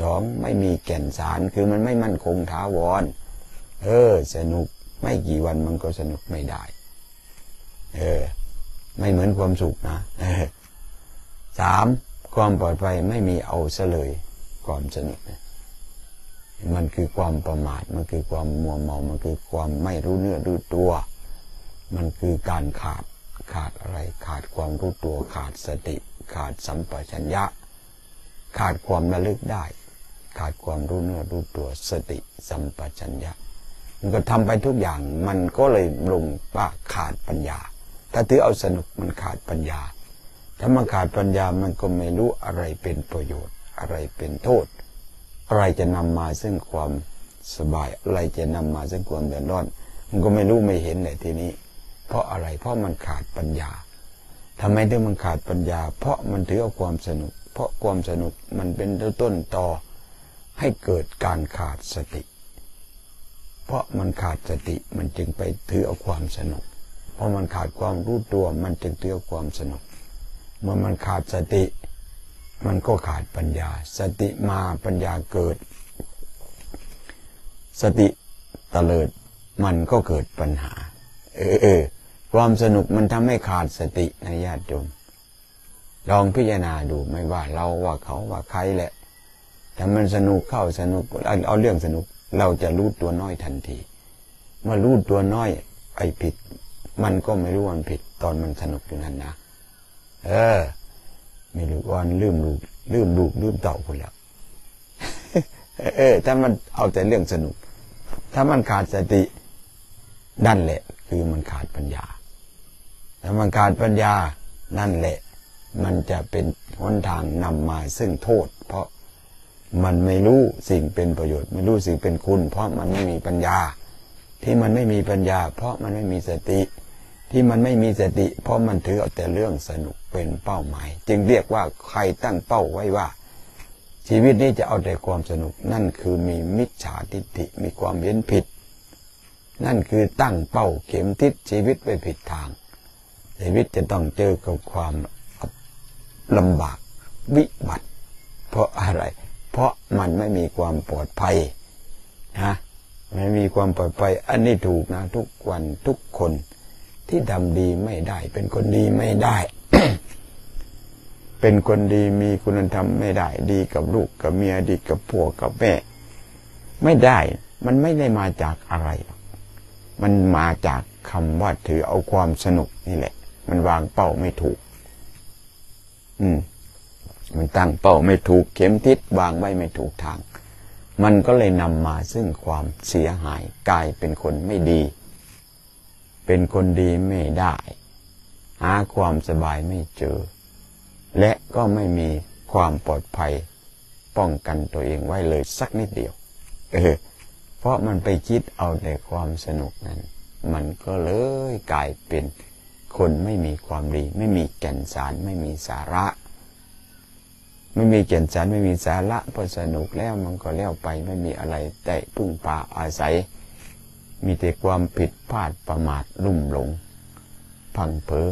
สองไม่มีแก่นสารคือมันไม่มั่นคงถาวรสนุกไม่กี่วันมันก็สนุกไม่ได้ไม่เหมือนความสุขนะสามความปลอดภัยไม่มีเอาซะเลยความสนุกเนี่ยมันคือความประมาทมันคือความมัวเมามันคือความไม่รู้เนื้อรู้ตัวมันคือการขาดอะไรขาดความรู้ตัวขาดสติขาดสัมปชัญญะขาดความระลึกได้ขาดความรู้เนื้อรู้ตัวสติสัมปชัญญะมันก็ทำไปทุกอย่างมันก็เลยลงว่าขาดปัญญาถ้าถือเอาสนุกมันขาดปัญญาถ้ามันขาดปัญญามันก็ไม่รู้อะไรเป็นประโยชน์อะไรเป็นโทษอะไรจะนำมาซึ่งความสบายอะไรจะนำมาซึ่งความเดือดร้อนมันก็ไม่รู้ไม่เห็นเลยทีนี้เพราะอะไรเพราะมันขาดปัญญาทำไมถึงมันขาดปัญญาเพราะมันถือเอาความสนุกเพราะความสนุกมันเป็นต้นต่อให้เกิดการขาดสติเพราะมันขาดสติมันจึงไปถือเอาความสนุกเพราะมันขาดความรู้ตัวมันจึงถือเอาความสนุกเมื่อมันขาดสติมันก็ขาดปัญญาสติมาปัญญาเกิดสติเตลิดมันก็เกิดปัญหาความสนุกมันทำให้ขาดสตินะญาติโยมลองพิจารณาดูไม่ว่าเราว่าเขาว่าใครแหละแต่มันสนุกเข้าสนุกเอาเรื่องสนุกเราจะรู้ตัวน้อยทันทีเมื่อรู้ตัวน้อยไอ้ผิดมันก็ไม่รู้ว่ามันผิดตอนมันสนุกอยู่นั้นนะไม่รู้อ่อนลืมลูกลืมเต่าคนละถ้ามันเอาแต่เรื่องสนุกถ้ามันขาดสตินั่นแหละคือมันขาดปัญญาถ้ามันขาดปัญญานั่นแหละมันจะเป็นหนทางนำมาซึ่งโทษเพราะมันไม่รู้สิ่งเป็นประโยชน์ไม่รู้สิ่งเป็นคุณเพราะมันไม่มีปัญญาที่มันไม่มีปัญญาเพราะมันไม่มีสติที่มันไม่มีสติเพราะมันถือเอาแต่เรื่องสนุกเป็นเป้าหมายจึงเรียกว่าใครตั้งเป้าไว้ว่าชีวิตนี้จะเอาแต่ความสนุกนั่นคือมีมิจฉาทิฏฐิมีความเห็นผิดนั่นคือตั้งเป้าเข็มทิศชีวิตไปผิดทางชีวิตจะต้องเจอกับความลำบากวิบัติเพราะอะไรเพราะมันไม่มีความปลอดภัยนะไม่มีความปลอดภัยอันนี้ถูกนะทุกวันทุกคนที่ทำดีไม่ได้เป็นคนดีไม่ได้ เป็นคนดีมีคุณธรรมไม่ได้ดีกับลูกกับเมียดีกับผัวกับแม่ไม่ได้มันไม่ได้มาจากอะไรมันมาจากคำว่าถือเอาความสนุกนี่แหละมันวางเป้าไม่ถูกมันตั้งเป้าไม่ถูกเข็มทิศวางไว้ไม่ถูกทางมันก็เลยนำมาซึ่งความเสียหายกลายเป็นคนไม่ดีเป็นคนดีไม่ได้หาความสบายไม่เจอและก็ไม่มีความปลอดภัยป้องกันตัวเองไว้เลยสักนิดเดียวเพราะมันไปคิดเอาแต่ความสนุกนั้นมันก็เลยกลายเป็นคนไม่มีความดีไม่มีแก่นสารไม่มีสาระไม่มีแก่นสารไม่มีสาระพอสนุกแล้วมันก็แล้วไปไม่มีอะไรแต่พึ่งพาอาศัยมีแต่ความผิดพลาดประมาทลุ่มหลงพังเผลอ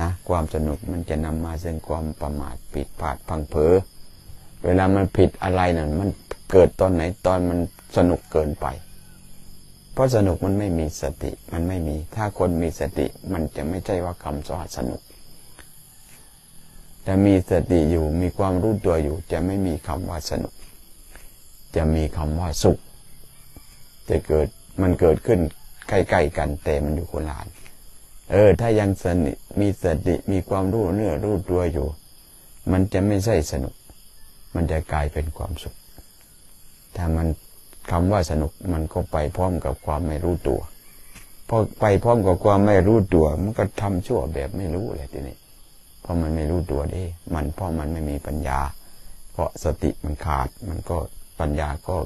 นะความสนุกมันจะนำมาซึ่งความประมาทผิดพลาดพังเผลอเวลามันผิดอะไรนั่นมันเกิดตอนไหนตอนมันสนุกเกินไปเพราะสนุกมันไม่มีสติมันไม่มีถ้าคนมีสติมันจะไม่ใช่ว่าคำสอนสนุกจะมีสติอยู่มีความรู้ตัวอยู่จะไม่มีคำว่าสนุกจะมีคำว่าสุขจะเกิดมันเกิดขึ้นใกล้ๆกันแต่มันอยู่คนละอันถ้ายังสนิทมีสติมีความรู้เนื้อรู้ตัวอยู่มันจะไม่ใช่สนุกมันจะกลายเป็นความสุขถ้ามันคำว่าสนุกมันก็ไปพร้อมกับความไม่รู้ตัวพอไปพร้อมกับความไม่รู้ตัวมันก็ทำชั่วแบบไม่รู้อะไรทีนี้เพราะมันไม่รู้ตัวดิมันเพราะมันไม่มีปัญญาเพราะสติมันขาดมันก็ปัญญาก็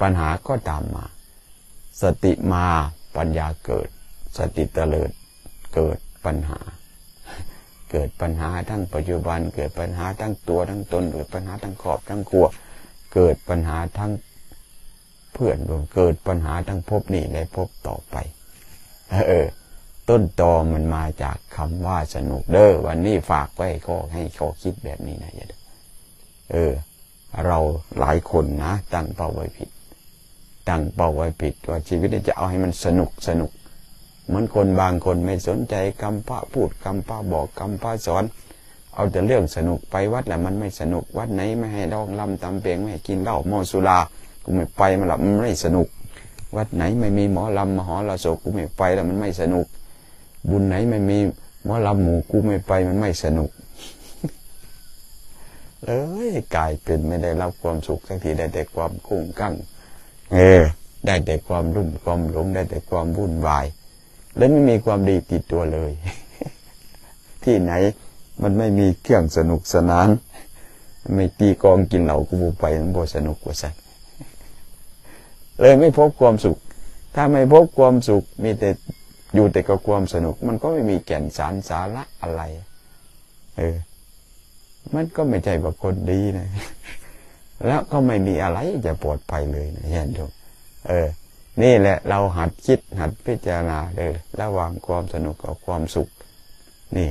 ปัญหาก็ตามมา สติมาปัญญาเกิดสติเตลิดเกิดปัญหาเกิดปัญหาทั้งปัจจุบันเกิดปัญหาทั้งตัวทั้งตนเกิดปัญหาทั้งขอบทั้งครัวเกิดปัญหาทั้งเพื่อนรวมเกิดปัญหาทั้งภพนี้และภพต่อไปต้นตอมันมาจากคำว่าสนุกเด้อวันนี้ฝากไว้ข้อให้ข้อคิดแบบนี้นะเราหลายคนนะตั้งเป้าไว้ผิดตั้งเป้าไว้ผิดว่าชีวิตจะเอาให้มันสนุกสนุกเหมือนคนบางคนไม่สนใจคำพระพูดคำพระบอกคำพระสอนเอาแต่เรื่องสนุกไปวัดแหละมันไม่สนุกวัดไหนไม่ให้ร้องรำตำเพลงไม่ให้กินเหล้าเมาสุรากูไม่ไปมันละมันไม่สนุกวัดไหนไม่มีหมอลำมหรสพกูไม่ไปแล้วมันไม่สนุกบุญไหนไม่มีหมอลำหมู่กูไม่ไปมันไม่สนุกเลยกลายเป็นไม่ได้รับความสุขสักทีได้แต่ความกุ้งกั้งได้แต่ความรุ่มความหลงได้แต่ความวุ่นวายแล้วไม่มีความดีติดตัวเลยที่ไหนมันไม่มีเครื่องสนุกสนานไม่ตีกองกินเหล่ากูบูไปมันบ่สนุกกว่าสักเลยไม่พบความสุขถ้าไม่พบความสุขมีแต่อยู่แต่กับความสนุกมันก็ไม่มีแก่นสารสาระอะไรมันก็ไม่ใช่ว่าคนดีนะแล้วก็ไม่มีอะไรจะปลอดภัยเลยนะเห็นดูนี่แหละเราหัดคิดหัดพิจารณาเลยระหว่างความสนุกกับความสุขนี่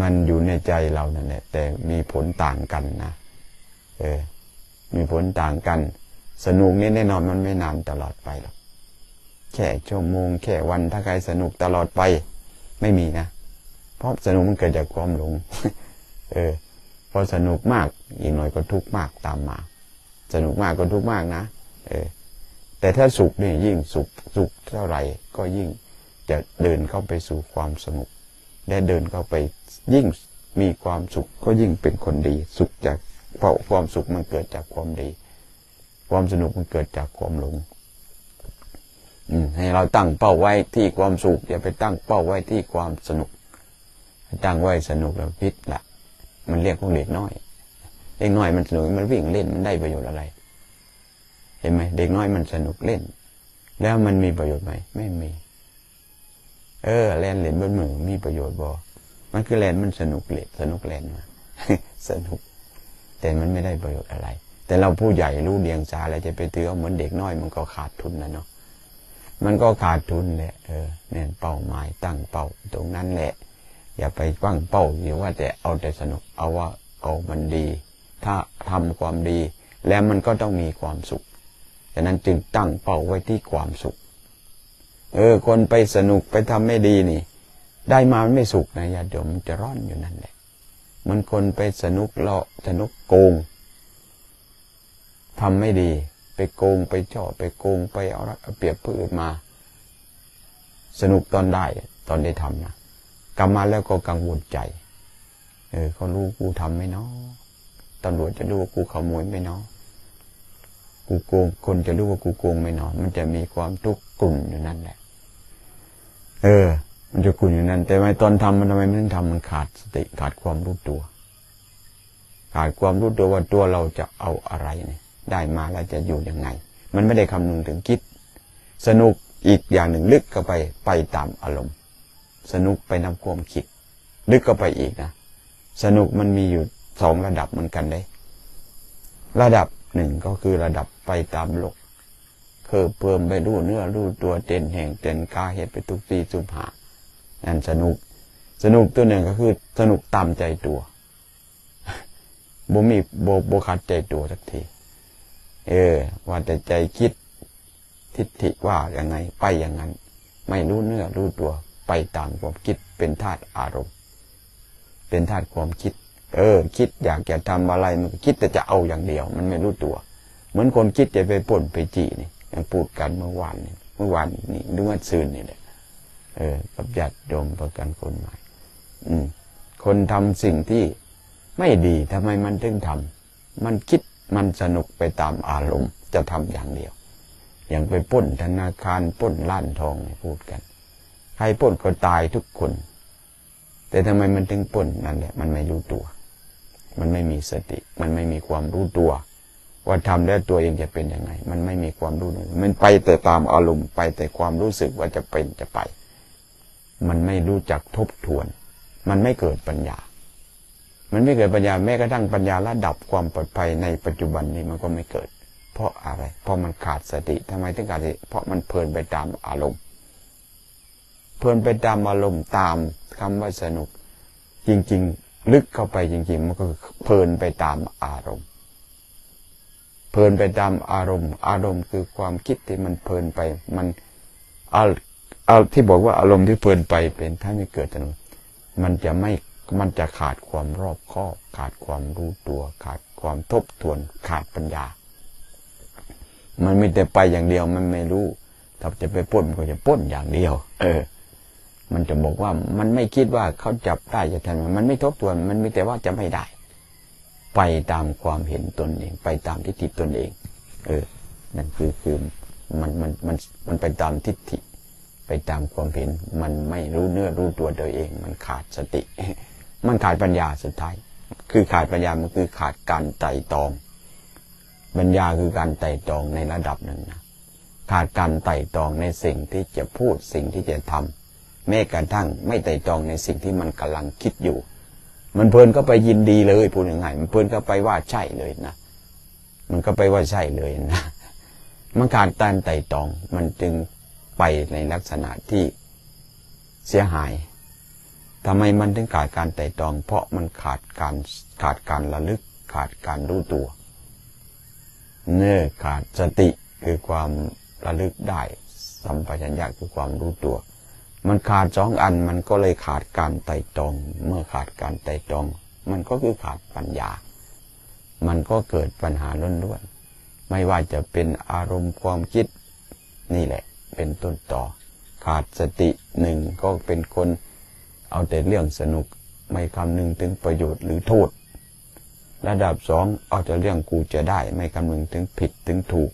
มันอยู่ในใจเรานั่นแหละแต่มีผลต่างกันนะมีผลต่างกันสนุกนี่แน่นอนมันไม่นานตลอดไปหรอกแค่ชั่วโมงแค่วันถ้าใครสนุกตลอดไปไม่มีนะเพราะสนุกมันเกิดจากความหลงพอสนุกมากอีกหน่อยก็ทุกข์มากตามมาสนุกมากก็ทุกข์มากนะแต่ถ้าสุขนี่ยิ่งสุขเท่าไหร่ก็ยิ่งจะเดินเข้าไปสู่ความสนุกและเดินเข้าไปยิ่งมีความสุขก็ยิ่งเป็นคนดีสุขจากเพราะความสุขมันเกิดจากความดีความสนุกมันเกิดจากความหลงให้เราตั้งเป้าไว้ที่ความสุขอย่าไปตั้งเป้าไว้ที่ความสนุกตั้งไว้สนุกแล้วพิษละมันเรียกพวกเด็กน้อยเด็กน้อยมันสนุกมันวิ่งเล่นมันได้ประโยชน์อะไรเห็นไหมเด็กน้อยมันสนุกเล่นแล้วมันมีประโยชน์ไหมไม่มีแลนเล่นบนมือมีประโยชน์บ่มันคือแลนมันสนุกเล่นสนุกแลนมาสนุกแต่มันไม่ได้ประโยชน์อะไรแต่เราผู้ใหญ่รู้เดียงสาอะไรจะไปเตือนเหมือนเด็กน้อยมันก็ขาดทุนนะเนาะมันก็ขาดทุนแหละเนี่ยเป้าหมายตั้งเป้าตรงนั้นแหละอย่าไปตั้งเป้าอยู่ว่าแต่เอาแต่สนุกเอาว่าเอามันดีถ้าทำความดีแล้วมันก็ต้องมีความสุขฉะนั้นจึงตั้งเป้าไว้ที่ความสุขคนไปสนุกไปทำไม่ดีนี่ได้มามันไม่สุขนะญาติโยมมันจะร่อนอยู่นั่นแหละมันคนไปสนุกเลาะสนุกโกงทำไม่ดีไปโกงไปเจาะไปโกงไปเอารัดเอาเปรียบผู้อื่นมาสนุกตอนได้ตอนได้ทำนะกลับมาแล้วก็กังวลใจเขารู้กูทำไหมเนาะตำรวจจะรู้ว่ากูขโมยไหมเนาะกูโกงคนจะรู้ว่ากูโกงไหมเนาะมันจะมีความทุกข์กลุ่นอยู่นั่นแหละมันจะกลุ่นอยู่นั่นแต่ตอนทำมันทำไมไม่ทำมันขาดสติขาดความรู้ตัวขาดความรู้ตัวว่าตัวเราจะเอาอะไรเนี่ยได้มาแล้วจะอยู่ยังไงมันไม่ได้คำนึงถึงคิดสนุกอีกอย่างหนึ่งลึกเข้าไปไปตามอารมณ์สนุกไปนำความคิดลึกเข้าไปอีกนะสนุกมันมีอยู่สองระดับเหมือนกันเลยระดับหนึ่งก็คือระดับไปตามโลกคือเพิ่มไปรู้เนื้อรู้ตัวเต้นแห่งเต้นกาเหตุไปทุกทีสุภานั่นสนุกสนุกตัวหนึ่งก็คือสนุกตามใจตัวบ่ขัดใจตัวสักทีว่าแต่ใจคิดทิฏฐิว่าอย่างไงไปอย่างนั้นไม่รู้เนื้อรู้ตัวไปตามความคิดเป็นธาตุอารมณ์เป็นธาตุความคิดคิดอยากจะทำอะไรมันคิดแต่จะเอาอย่างเดียวมันไม่รู้ตัวเหมือนคนคิดจะไปป่นไปจีนี่อย่างพูดกันเมื่อวานนี่หรือว่าซื่นนี่แหละกับญาติโยมประกันคนใหม่คนทำสิ่งที่ไม่ดีทำไมมันถึงทำมันคิดมันสนุกไปตามอารมณ์จะทำอย่างเดียวอย่างไปปล้นธนาคารปล้นร้านทองพูดกันใครปล้นก็ตายทุกคนแต่ทำไมมันถึงปล้นนั่นแหละมันไม่รู้ตัวมันไม่มีสติมันไม่มีความรู้ตัว ว่าทำแล้วตัวเองจะเป็นยังไงมันไม่มีความรู้เลยมันไปแต่ตามอารมณ์ไปแต่ความรู้สึกว่าจะเป็นจะไปมันไม่รู้จักทบทวนมันไม่เกิดปัญญามันไม่เกิดปัญญาแม้กระทั่งปัญญาระดับความปลอดภัยในปัจจุบันนี้มันก็ไม่เกิดเพราะอะไรเพราะมันขาดสติทำไมถึงขาดสติเพราะมันเพลินไปตามอารมณ์เพลินไปตามอารมณ์ตามคำว่าสนุกจริงๆลึกเข้าไปจริงๆมันก็เพลินไปตามอารมณ์เพลินไปตามอารมณ์คือความคิดที่มันเพลินไปมันเอาที่บอกว่าอารมณ์ที่เพลินไปเป็นถ้าไม่เกิดสนุกมันจะขาดความรอบคอบขาดความรู้ตัวขาดความทบทวนขาดปัญญามันไม่แต่ไปอย่างเดียวมันไม่รู้ถ้าจะไปป้นก็จะป้นอย่างเดียวมันจะบอกว่ามันไม่คิดว่าเขาจับได้จะทำมันไม่ทบทวนมันไม่แต่ว่าจะไม่ได้ไปตามความเห็นตนเองไปตามทิฏฐิตนเองนั่นคือมันไปตามทิฏฐิไปตามความเห็นมันไม่รู้เนื้อรู้ตัวตัวเองมันขาดสติมันขาดปัญญาสุดท้ายคือขาดปัญญามันคือขาดการไต่ตองปัญญาคือการไต่ตองในระดับหนึ่งนะขาดการไต่ตองในสิ่งที่จะพูดสิ่งที่จะทำแม้กระทั่งไม่ไต่ตองในสิ่งที่มันกำลังคิดอยู่มันเพลินก็ไปยินดีเลยพูดง่ายๆมันเพลินก็ไปว่าใช่เลยนะมันก็ไปว่าใช่เลยนะมันขาดการไต่ตองมันจึงไปในลักษณะที่เสียหายทำไมมันถึงขาดการไต่ตองเพราะมันขาดการระลึกขาดการรู้ตัวเนื้อขาดสติคือความระลึกได้สัมปชัญญะคือความรู้ตัวมันขาดสองอันมันก็เลยขาดการไต่ตองเมื่อขาดการไต่ตองมันก็คือขาดปัญญามันก็เกิดปัญหาล้วนๆไม่ว่าจะเป็นอารมณ์ความคิดนี่แหละเป็นต้นต่อขาดสติหนึ่งก็เป็นคนเอาแต่เรื่องสนุกไม่คำนึงถึงประโยชน์หรือโทษระดับสองเอาแต่เรื่องกูจะได้ไม่คำนึงถึงผิดถึงถูก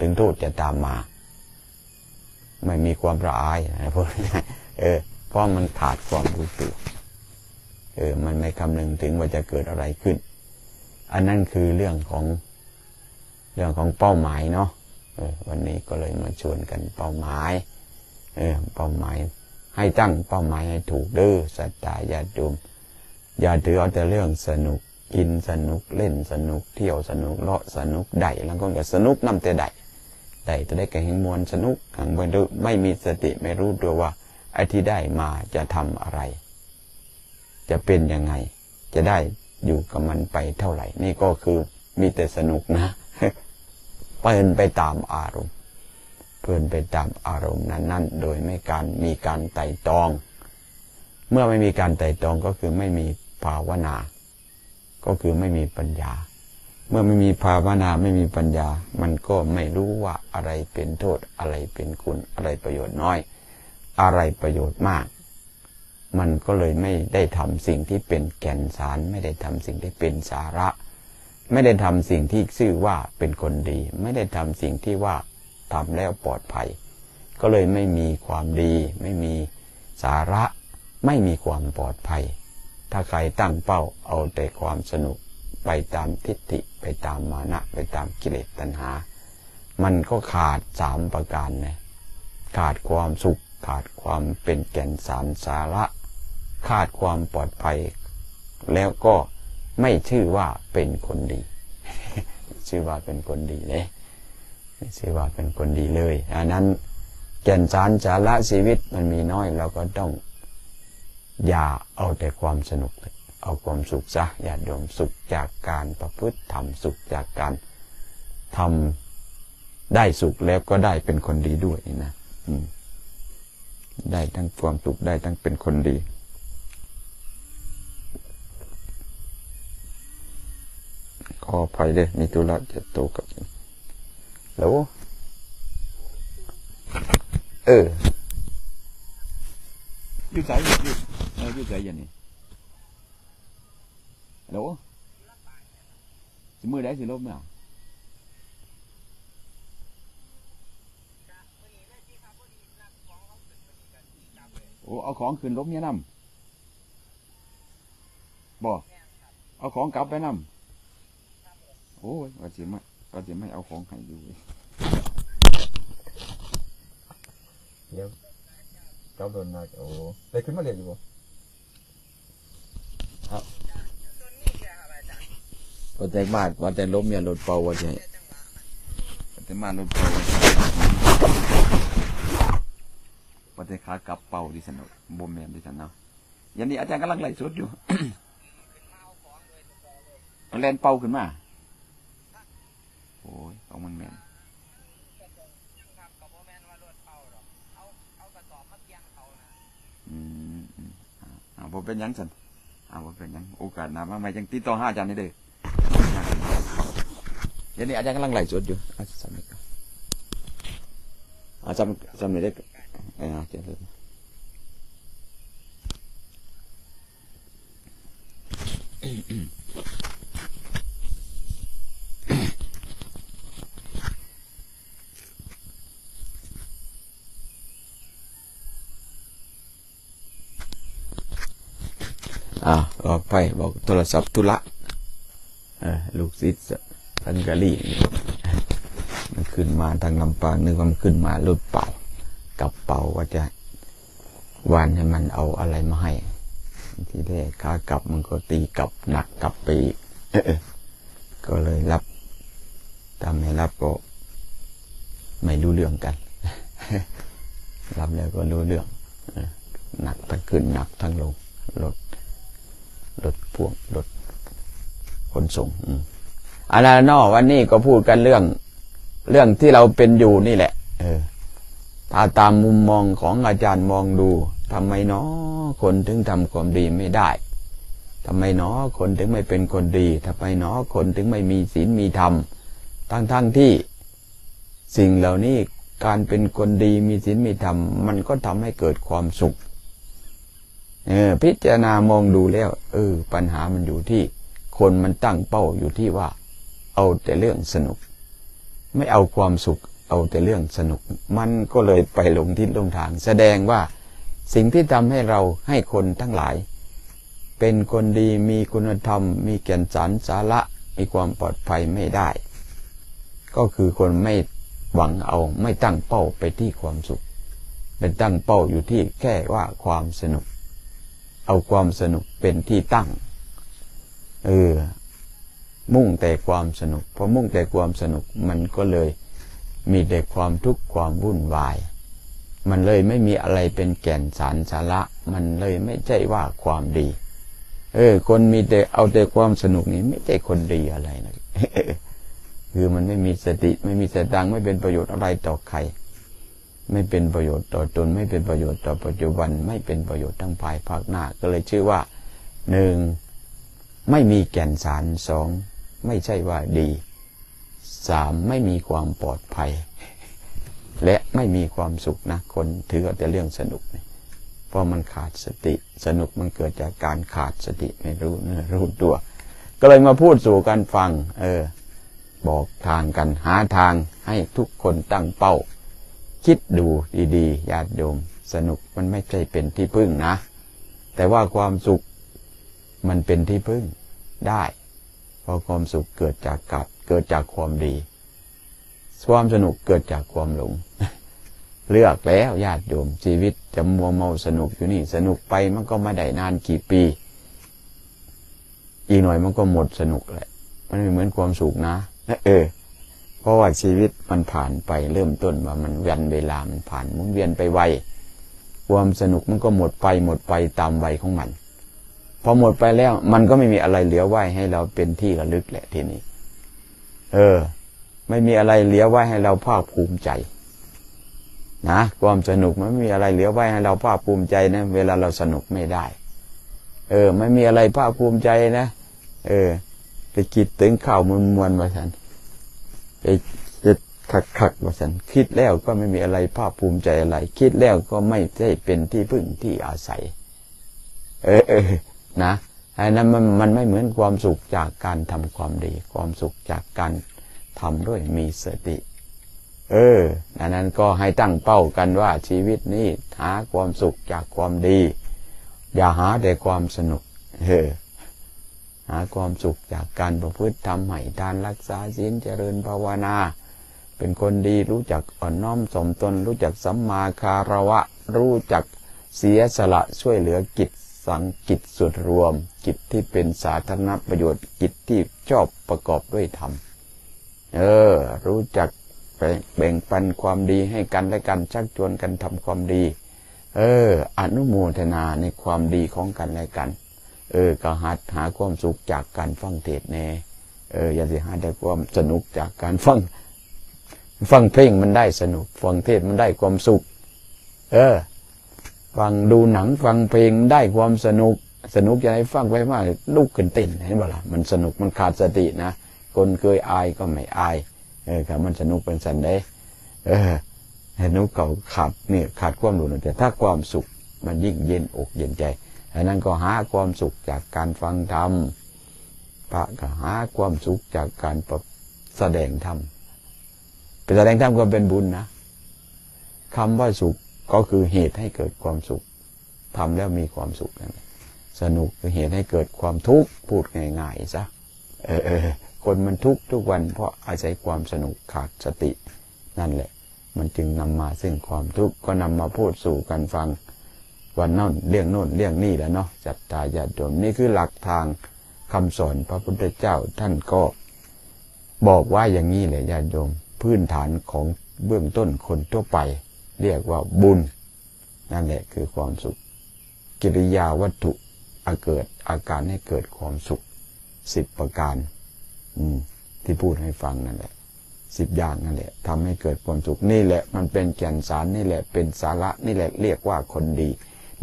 ถึงโทษจะตามมาไม่มีความละอายนะพวกนี้เพราะมันขาดความรู้ตัวมันไม่คำนึงถึงว่าจะเกิดอะไรขึ้นอันนั้นคือเรื่องของเป้าหมายเนาะวันนี้ก็เลยมาชวนกันเป้าหมายเป้าหมายให้ตั้งเป้าหมายให้ถูกเด้อศรัทธาญาติโยมอย่าถือเอาแต่เรื่องสนุกกินสนุกเล่นสนุกเที่ยวสนุกเลาะสนุกได้แล้วก็จะสนุกนำแต่ได้จะได้แก่แห่งมวลสนุกขังเบดุไม่มีสติไม่รู้ตัวว่าไอ้ที่ได้มาจะทำอะไรจะเป็นยังไงจะได้อยู่กับมันไปเท่าไหร่นี่ก็คือมีแต่สนุกนะเพลินไปตามอารมณ์เพลินไปตามอารมณ์นั้นๆโดยไม่มีการไต่ตองเมื่อไม่มีการไต่ตองก็คือไม่มีภาวนาก็คือไม่มีปัญญาเมื่อไม่มีภาวนาไม่มีปัญญามันก็ไม่รู้ว่าอะไรเป็นโทษอะไรเป็นคุณอะไรประโยชน์น้อยอะไรประโยชน์มากมันก็เลยไม่ได้ทำสิ่งที่เป็นแก่นสารไม่ได้ทำสิ่งที่เป็นสาระไม่ได้ทำสิ่งที่ชื่อว่าเป็นคนดีไม่ได้ทำสิ่งที่ว่าทำแล้วปลอดภัยก็เลยไม่มีความดีไม่มีสาระไม่มีความปลอดภัยถ้าใครตั้งเป้าเอาแต่ความสนุกไปตามทิฏฐิไปตามมานะไปตามกิเลสตัณหามันก็ขาดสามประการนะขาดความสุขขาดความเป็นแก่นสารสาระขาดความปลอดภัยแล้วก็ไม่ชื่อว่าเป็นคนดีชื่อว่าเป็นคนดีเลยไม่ชื่อว่าเป็นคนดีเลยอันนั้นแก่นสารสาระชีวิตมันมีน้อยเราก็ต้องอย่าเอาแต่ความสนุกเอาความสุขซะอย่าดมสุขจากการประพฤติทำสุขจากการทำได้สุขแล้วก็ได้เป็นคนดีด้วยนะได้ทั้งความสุขได้ทั้งเป็นคนดีขออภัยเลยมีธุระจะโตกับแล้วอยู่ใจอยู่ใจอย่างนี้แล้วสิมือได้สิลบไหมอ่ะโอ้เอาของขึ้นลบเนี่ยน้ำบ่เอาของกลับไปน้ำโอ้ยว่าสิมา ก็จะไม่เอาของให้ดูเดี๋ยวเจ้าโดนนะโอ้ได้ขึ้นมาเรียนอยู่บ่ครับว่าแต่มาดว่าแต่ล้มอย่าหลุดเป่าว่าใช่ว่าแต่มาดหลุดเป่าว่าแต่ขากลับเป่าดิสนุกบ่แม่นดิฉันเนาะยันนี้อาจารย์กำลังไล่สุดอยู่ แลนเป่าขึ้นมาโอ้ยของมันแม่นผมเป็นยังสันผมเป็นยังโอกาสหน้ามาใหม่ยังติดต่อห้าอาจารย์นี่เด้อยันนี้อาจารย์กำลังไล่สุดอยู่อาจารย์จำไม่ได้อาจารย์ไปบอกโทรศัพท์ธุระลูกศิษย์ทันกะลี่มันขึ้นมาทางลำปางนึกว่ามันขึ้นมาลุดเป่ากับเป่าว่าจะวานให้มันเอาอะไรมาให้ที่แรกขากลับมันก็ตีกลับหนักกลับไปอีกก็เลยรับตามให้รับก็ไม่รู้เรื่องกันรับแล้วก็รู้เรื่องหนักทั้งขึ้นหนักทั้งลงรถพ่วงรถขนส่งอันนั้นนอกวันนี้ก็พูดกันเรื่องที่เราเป็นอยู่นี่แหละถ้าตามมุมมองของอาจารย์มองดูทำไมเนาะคนถึงทำความดีไม่ได้ทำไมเนาะคนถึงไม่เป็นคนดีทำไมเนาะคนถึงไม่มีศีลมีธรรมทั้งที่สิ่งเหล่านี้การเป็นคนดีมีศีลมีธรรมมันก็ทำให้เกิดความสุขพิจารณามองดูแล้วปัญหามันอยู่ที่คนมันตั้งเป้าอยู่ที่ว่าเอาแต่เรื่องสนุกไม่เอาความสุขเอาแต่เรื่องสนุกมันก็เลยไปลงทิศลงทางแสดงว่าสิ่งที่ทำให้เราให้คนทั้งหลายเป็นคนดีมีคุณธรรมมีแก่นสารสาระมีความปลอดภัยไม่ได้ก็คือคนไม่หวังเอาไม่ตั้งเป้าไปที่ความสุขเป็นตั้งเป้าอยู่ที่แค่ว่าความสนุกเอาความสนุกเป็นที่ตั้งมุ่งแต่ความสนุกพอมุ่งแต่ความสนุกมันก็เลยมีแต่ความทุกข์ความวุ่นวายมันเลยไม่มีอะไรเป็นแก่นสารสาระมันเลยไม่ใช่ว่าความดีคนมีแต่เอาแต่ความสนุกนี้ไม่ใช่คนดีอะไรนะคือมันไม่มีสติไม่มีสตังไม่เป็นประโยชน์อะไรต่อใครไม่เป็นประโยชน์ต่อตนไม่เป็นประโยชน์ต่อปัจจุบันไม่เป็นประโยชน์ทั้งภายภาคหน้าก็เลยชื่อว่า 1. ไม่มีแก่นสาร 2. ไม่ใช่ว่าดี 3. ไม่มีความปลอดภัยและไม่มีความสุขนะคนถือแต่เรื่องสนุกเพราะมันขาดสติสนุกมันเกิดจากการขาดสติไม่รู้เนื้อรู้ตัวก็เลยมาพูดสู่กันฟังบอกทางกันหาทางให้ทุกคนตั้งเป้าคิดดูดีๆญาติโยมสนุกมันไม่ใช่เป็นที่พึ่งนะแต่ว่าความสุขมันเป็นที่พึ่งได้เพราะความสุขเกิดจากกรรมเกิดจากความดีความสนุกเกิดจากความหลงเลือกแล้วญาติโยมชีวิตจะมัวเมาสนุกอยู่นี่สนุกไปมันก็ไม่ได้นานกี่ปีอีกหน่อยมันก็หมดสนุกแหละมันไม่เหมือนความสุขนะเพราะว่าชีวิตมันผ่านไปเริ่มต้นว่ามันวันเวลามันผ่านหมุนเวียนไปไวความสนุกมันก็หมดไปตามวัยของมันพอหมดไปแล้วมันก็ไม่มีอะไรเหลือไว้ให้เราเป็นที่ระลึกแหละทีนี้ไม่มีอะไรเหลือไว้ให้เราภาคภูมิใจนะความสนุกมันไม่มีอะไรเหลือไว้ให้เราภาคภูมิใจนะเวลาเราสนุกไม่ได้ไม่มีอะไรภาคภูมิใจนะไปคิดถึงข่าวมวลมาฉันไปจะขักว่าฉันคิดแล้วก็ไม่มีอะไรภาคภูมิใจอะไรคิดแล้วก็ไม่ใช่เป็นที่พึ่งที่อาศัยนะอันนั้นมันไม่เหมือนความสุขจากการทำความดีความสุขจากการทำด้วยมีสติอันนั้นก็ให้ตั้งเป้ากันว่าชีวิตนี้หาความสุขจากความดีอย่าหาแต่ความสนุก หาความสุขจากการประพฤติทำให้ทานรักษาศีลเจริญภาวนาเป็นคนดีรู้จักอ่อนน้อมสมตนรู้จักสัมมาคารวะรู้จักเสียสละช่วยเหลือกิจสังกิจส่วนรวมกิจที่เป็นสาธารณประโยชน์กิจที่ชอบประกอบด้วยธรรมรู้จักแบ่งปันความดีให้กันและกันชักชวนกันทำความดีอนุโมทนาในความดีของกันและกันก็หัดหาความสุขจากการฟังเทศน์แน่อย่าสิหาแต่ความสนุกจากการฟังเพลงมันได้สนุกฟังเทศน์มันได้ความสุขฟังดูหนังฟังเพลงได้ความสนุกสนุกจะให้ฟังไว้มากลูกขึ้นเต้นเห็นบ่ล่ะมันสนุกมันขาดสตินะคนเคยอายก็ไม่อายครับมันสนุกเป็นสันเดย์สนุกเก่าขาดเนี่ยขาดความรู้แต่ถ้าความสุขมันยิ่งเย็นอกเย็นใจอันนั้นก็หาความสุขจากการฟังธรรมพระก็หาความสุขจากการแสดงธรรมแสดงธรรมก็เป็นบุญนะคำว่าสุขก็คือเหตุให้เกิดความสุขทำแล้วมีความสุขนั่นสนุกคือเหตุให้เกิดความทุกข์พูดง่ายๆซะคนมันทุกข์ทุกวันเพราะอาศัยความสนุกขาดสตินั่นแหละมันจึงนำมาซึ่งความทุกข์ก็นำมาพูดสู่กันฟังวันนั่นเรื่องโน่นเรื่องนี่แล้วเนาะจัตตาญาติโยมนี่คือหลักทางคำสอนพระพุทธเจ้าท่านก็บอกว่าอย่างนี้แหละญาติโยมพื้นฐานของเบื้องต้นคนทั่วไปเรียกว่าบุญนั่นแหละคือความสุขกิริยาวัตถุเกิดอาการให้เกิดความสุข10ประการที่พูดให้ฟังนั่นแหละ10อย่างนั่นแหละทำให้เกิดความสุขนี่แหละมันเป็นแก่นสารนี่แหละเป็นสาระนี่แหละเรียกว่าคนดี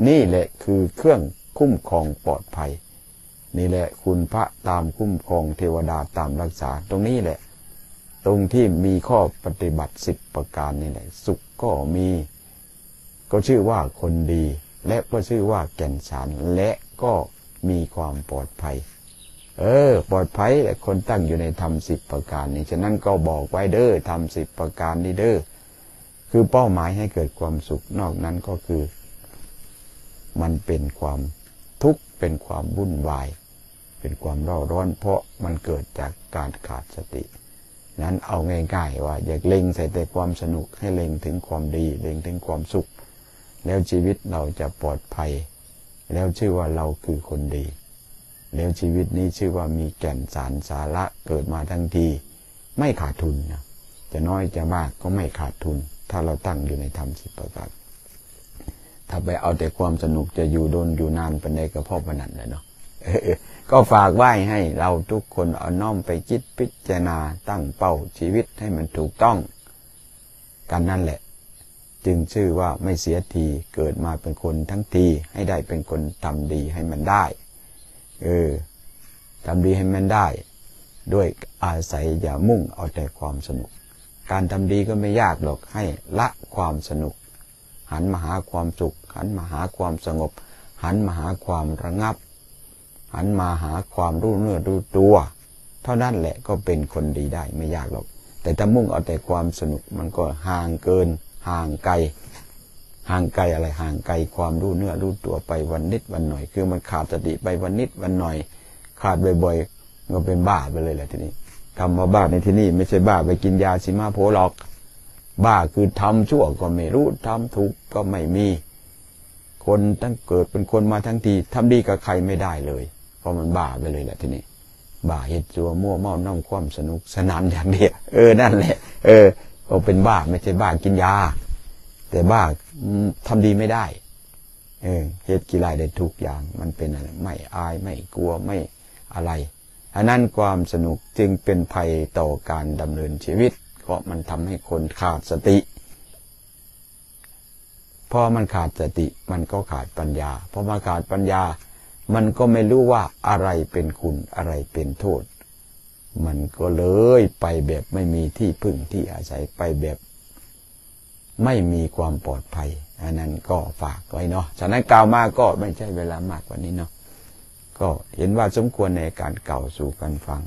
นี่แหละคือเครื่องคุ้มครองปลอดภัยนี่แหละคุณพระตามคุ้มครองเทวดาตามรักษาตรงนี้แหละตรงที่มีข้อปฏิบัติ10ประการนี่แหละสุขก็มีก็ชื่อว่าคนดีและก็ชื่อว่าแก่นสารและก็มีความปลอดภัยปลอดภัยแต่คนตั้งอยู่ในธรรม10ประการนี้ฉะนั้นก็บอกไว้เด้อธรรม10ประการนี้เด้อคือเป้าหมายให้เกิดความสุขนอกนั้นก็คือมันเป็นความทุกข์เป็นความวุ่นวายเป็นความเร่าร้อนเพราะมันเกิดจากการขาดสตินั้นเอาง่ายๆว่าอย่าเล็งใส่แต่ความสนุกให้เล็งถึงความดีเล็งถึงความสุขแล้วชีวิตเราจะปลอดภัยแล้วชื่อว่าเราคือคนดีแล้วชีวิตนี้ชื่อว่ามีแก่นสารสาระเกิดมาทั้งทีไม่ขาดทุนนะจะน้อยจะมากก็ไม่ขาดทุนถ้าเราตั้งอยู่ในธรรมสิบประการถ้าไปเอาแต่ความสนุกจะอยู่โดนอยู่นานเป็นในกระเพาะปนัดเลยเนาะก็ฝากไว้ให้เราทุกคนเอาน้อมไปคิดพิจารณาตั้งเป้าชีวิตให้มันถูกต้องกันนั่นแหละจึงชื่อว่าไม่เสียทีเกิดมาเป็นคนทั้งทีให้ได้เป็นคนทำดีให้มันได้ทำดีให้มันได้ด้วยอาศัยอย่ามุ่งเอาแต่ความสนุกการทำดีก็ไม่ยากหรอกให้ละความสนุกหันมาหาความสุขหันมาหาความสงบหันมาหาความระงับหันมาหาความรู้เนื้อรู้ตัวเท่านั้นแหละก็เป็นคนดีได้ไม่ยากหรอกแต่ถ้ามุ่งเอาแต่ความสนุกมันก็ห่างเกินห่างไกลห่างไกลอะไรห่างไกลความรู้เนื้อรู้ตัวไปวันนิดวันหน่อยคือมันขาดสติไปวันนิดวันหน่อยขาดบ่อยๆก็เป็นบ้าไปเลยแหละทีนี้คำว่าบ้าในที่นี้ไม่ใช่บ้าไปกินยาสีมาโพหรอกบ้าคือทำชั่วก็ไม่รู้ทำถูกก็ไม่มีคนตั้งเกิดเป็นคนมาทั้งทีทำดีกับใครไม่ได้เลยเพราะมันบ้าไปเลยแหละทีนี้บ้าเฮ็ดจัวมั่วเมาน้ำความสนุกสนานอย่างเดียวนั่นแหละก็เป็นบ้าไม่ใช่บ้ากินยาแต่บ้าทำดีไม่ได้เฮ็ดกีฬาได้ทุกอย่างมันเป็นอะไรไม่อายไม่กลัวไม่อะไรอันนั้นความสนุกจึงเป็นภัยต่อการดำเนินชีวิตเพราะมันทำให้คนขาดสติพอมันขาดสติมันก็ขาดปัญญาพอมันขาดปัญญามันก็ไม่รู้ว่าอะไรเป็นคุณอะไรเป็นโทษมันก็เลยไปแบบไม่มีที่พึ่งที่อาศัยไปแบบไม่มีความปลอดภัยอันนั้นก็ฝากไว้เนาะฉะนั้นกล่าวมาก็ไม่ใช่เวลามากกว่านี้เนาะก็เห็นว่าสมควรในการเก่าสู่กันฟัง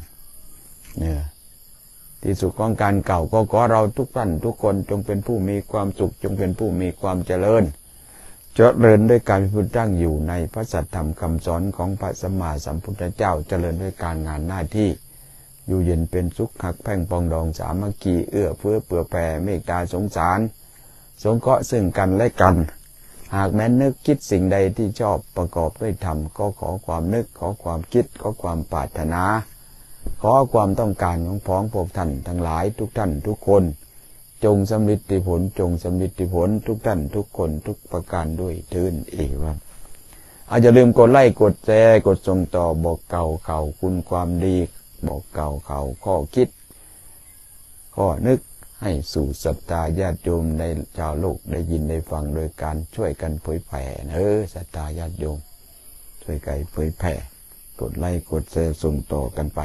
ที่สุดของการเก่าก็ขอเราทุกท่านทุกคนจงเป็นผู้มีความสุขจงเป็นผู้มีความเจริญ เจริญด้วยการพุทธตั้งอยู่ในพระสัทธรรมคำสอนของพระสัมมาสัมพุทธเจ้าเจริญด้วยการงานหน้าที่อยู่เย็นเป็นสุขหักแพ่งปองดองสามัคคีเอื้อเฟื้อเปื่อแผ่เมตตาสงสารสงเคราะห์ซึ่งกันและกันหากแม้นึกคิดสิ่งใดที่ชอบประกอบด้วยธรรมก็ขอความนึกขอความคิดขอความปรารถนาขอความต้องการของพ้องพวกท่านทั้งหลายทุกท่านทุกคนจงสำเร็จผลจงสำเร็จผลทุกท่านทุกคนทุกประการด้วยเถิดเอวังอย่าลืมกดไลค์กดแชร์กดส่งต่อบอกเก่าเข่าคุณความดีบอกเก่าเข่าข้อคิดข้อนึกให้สู่ศรัทธาญาติโยมในชาวโลกได้ยินได้ฟังโดยการช่วยกันเผยแผ่ศรัทธาญาติโยมช่วยกันเผยแผ่กดไลค์กดแชร์ส่งต่อกันไป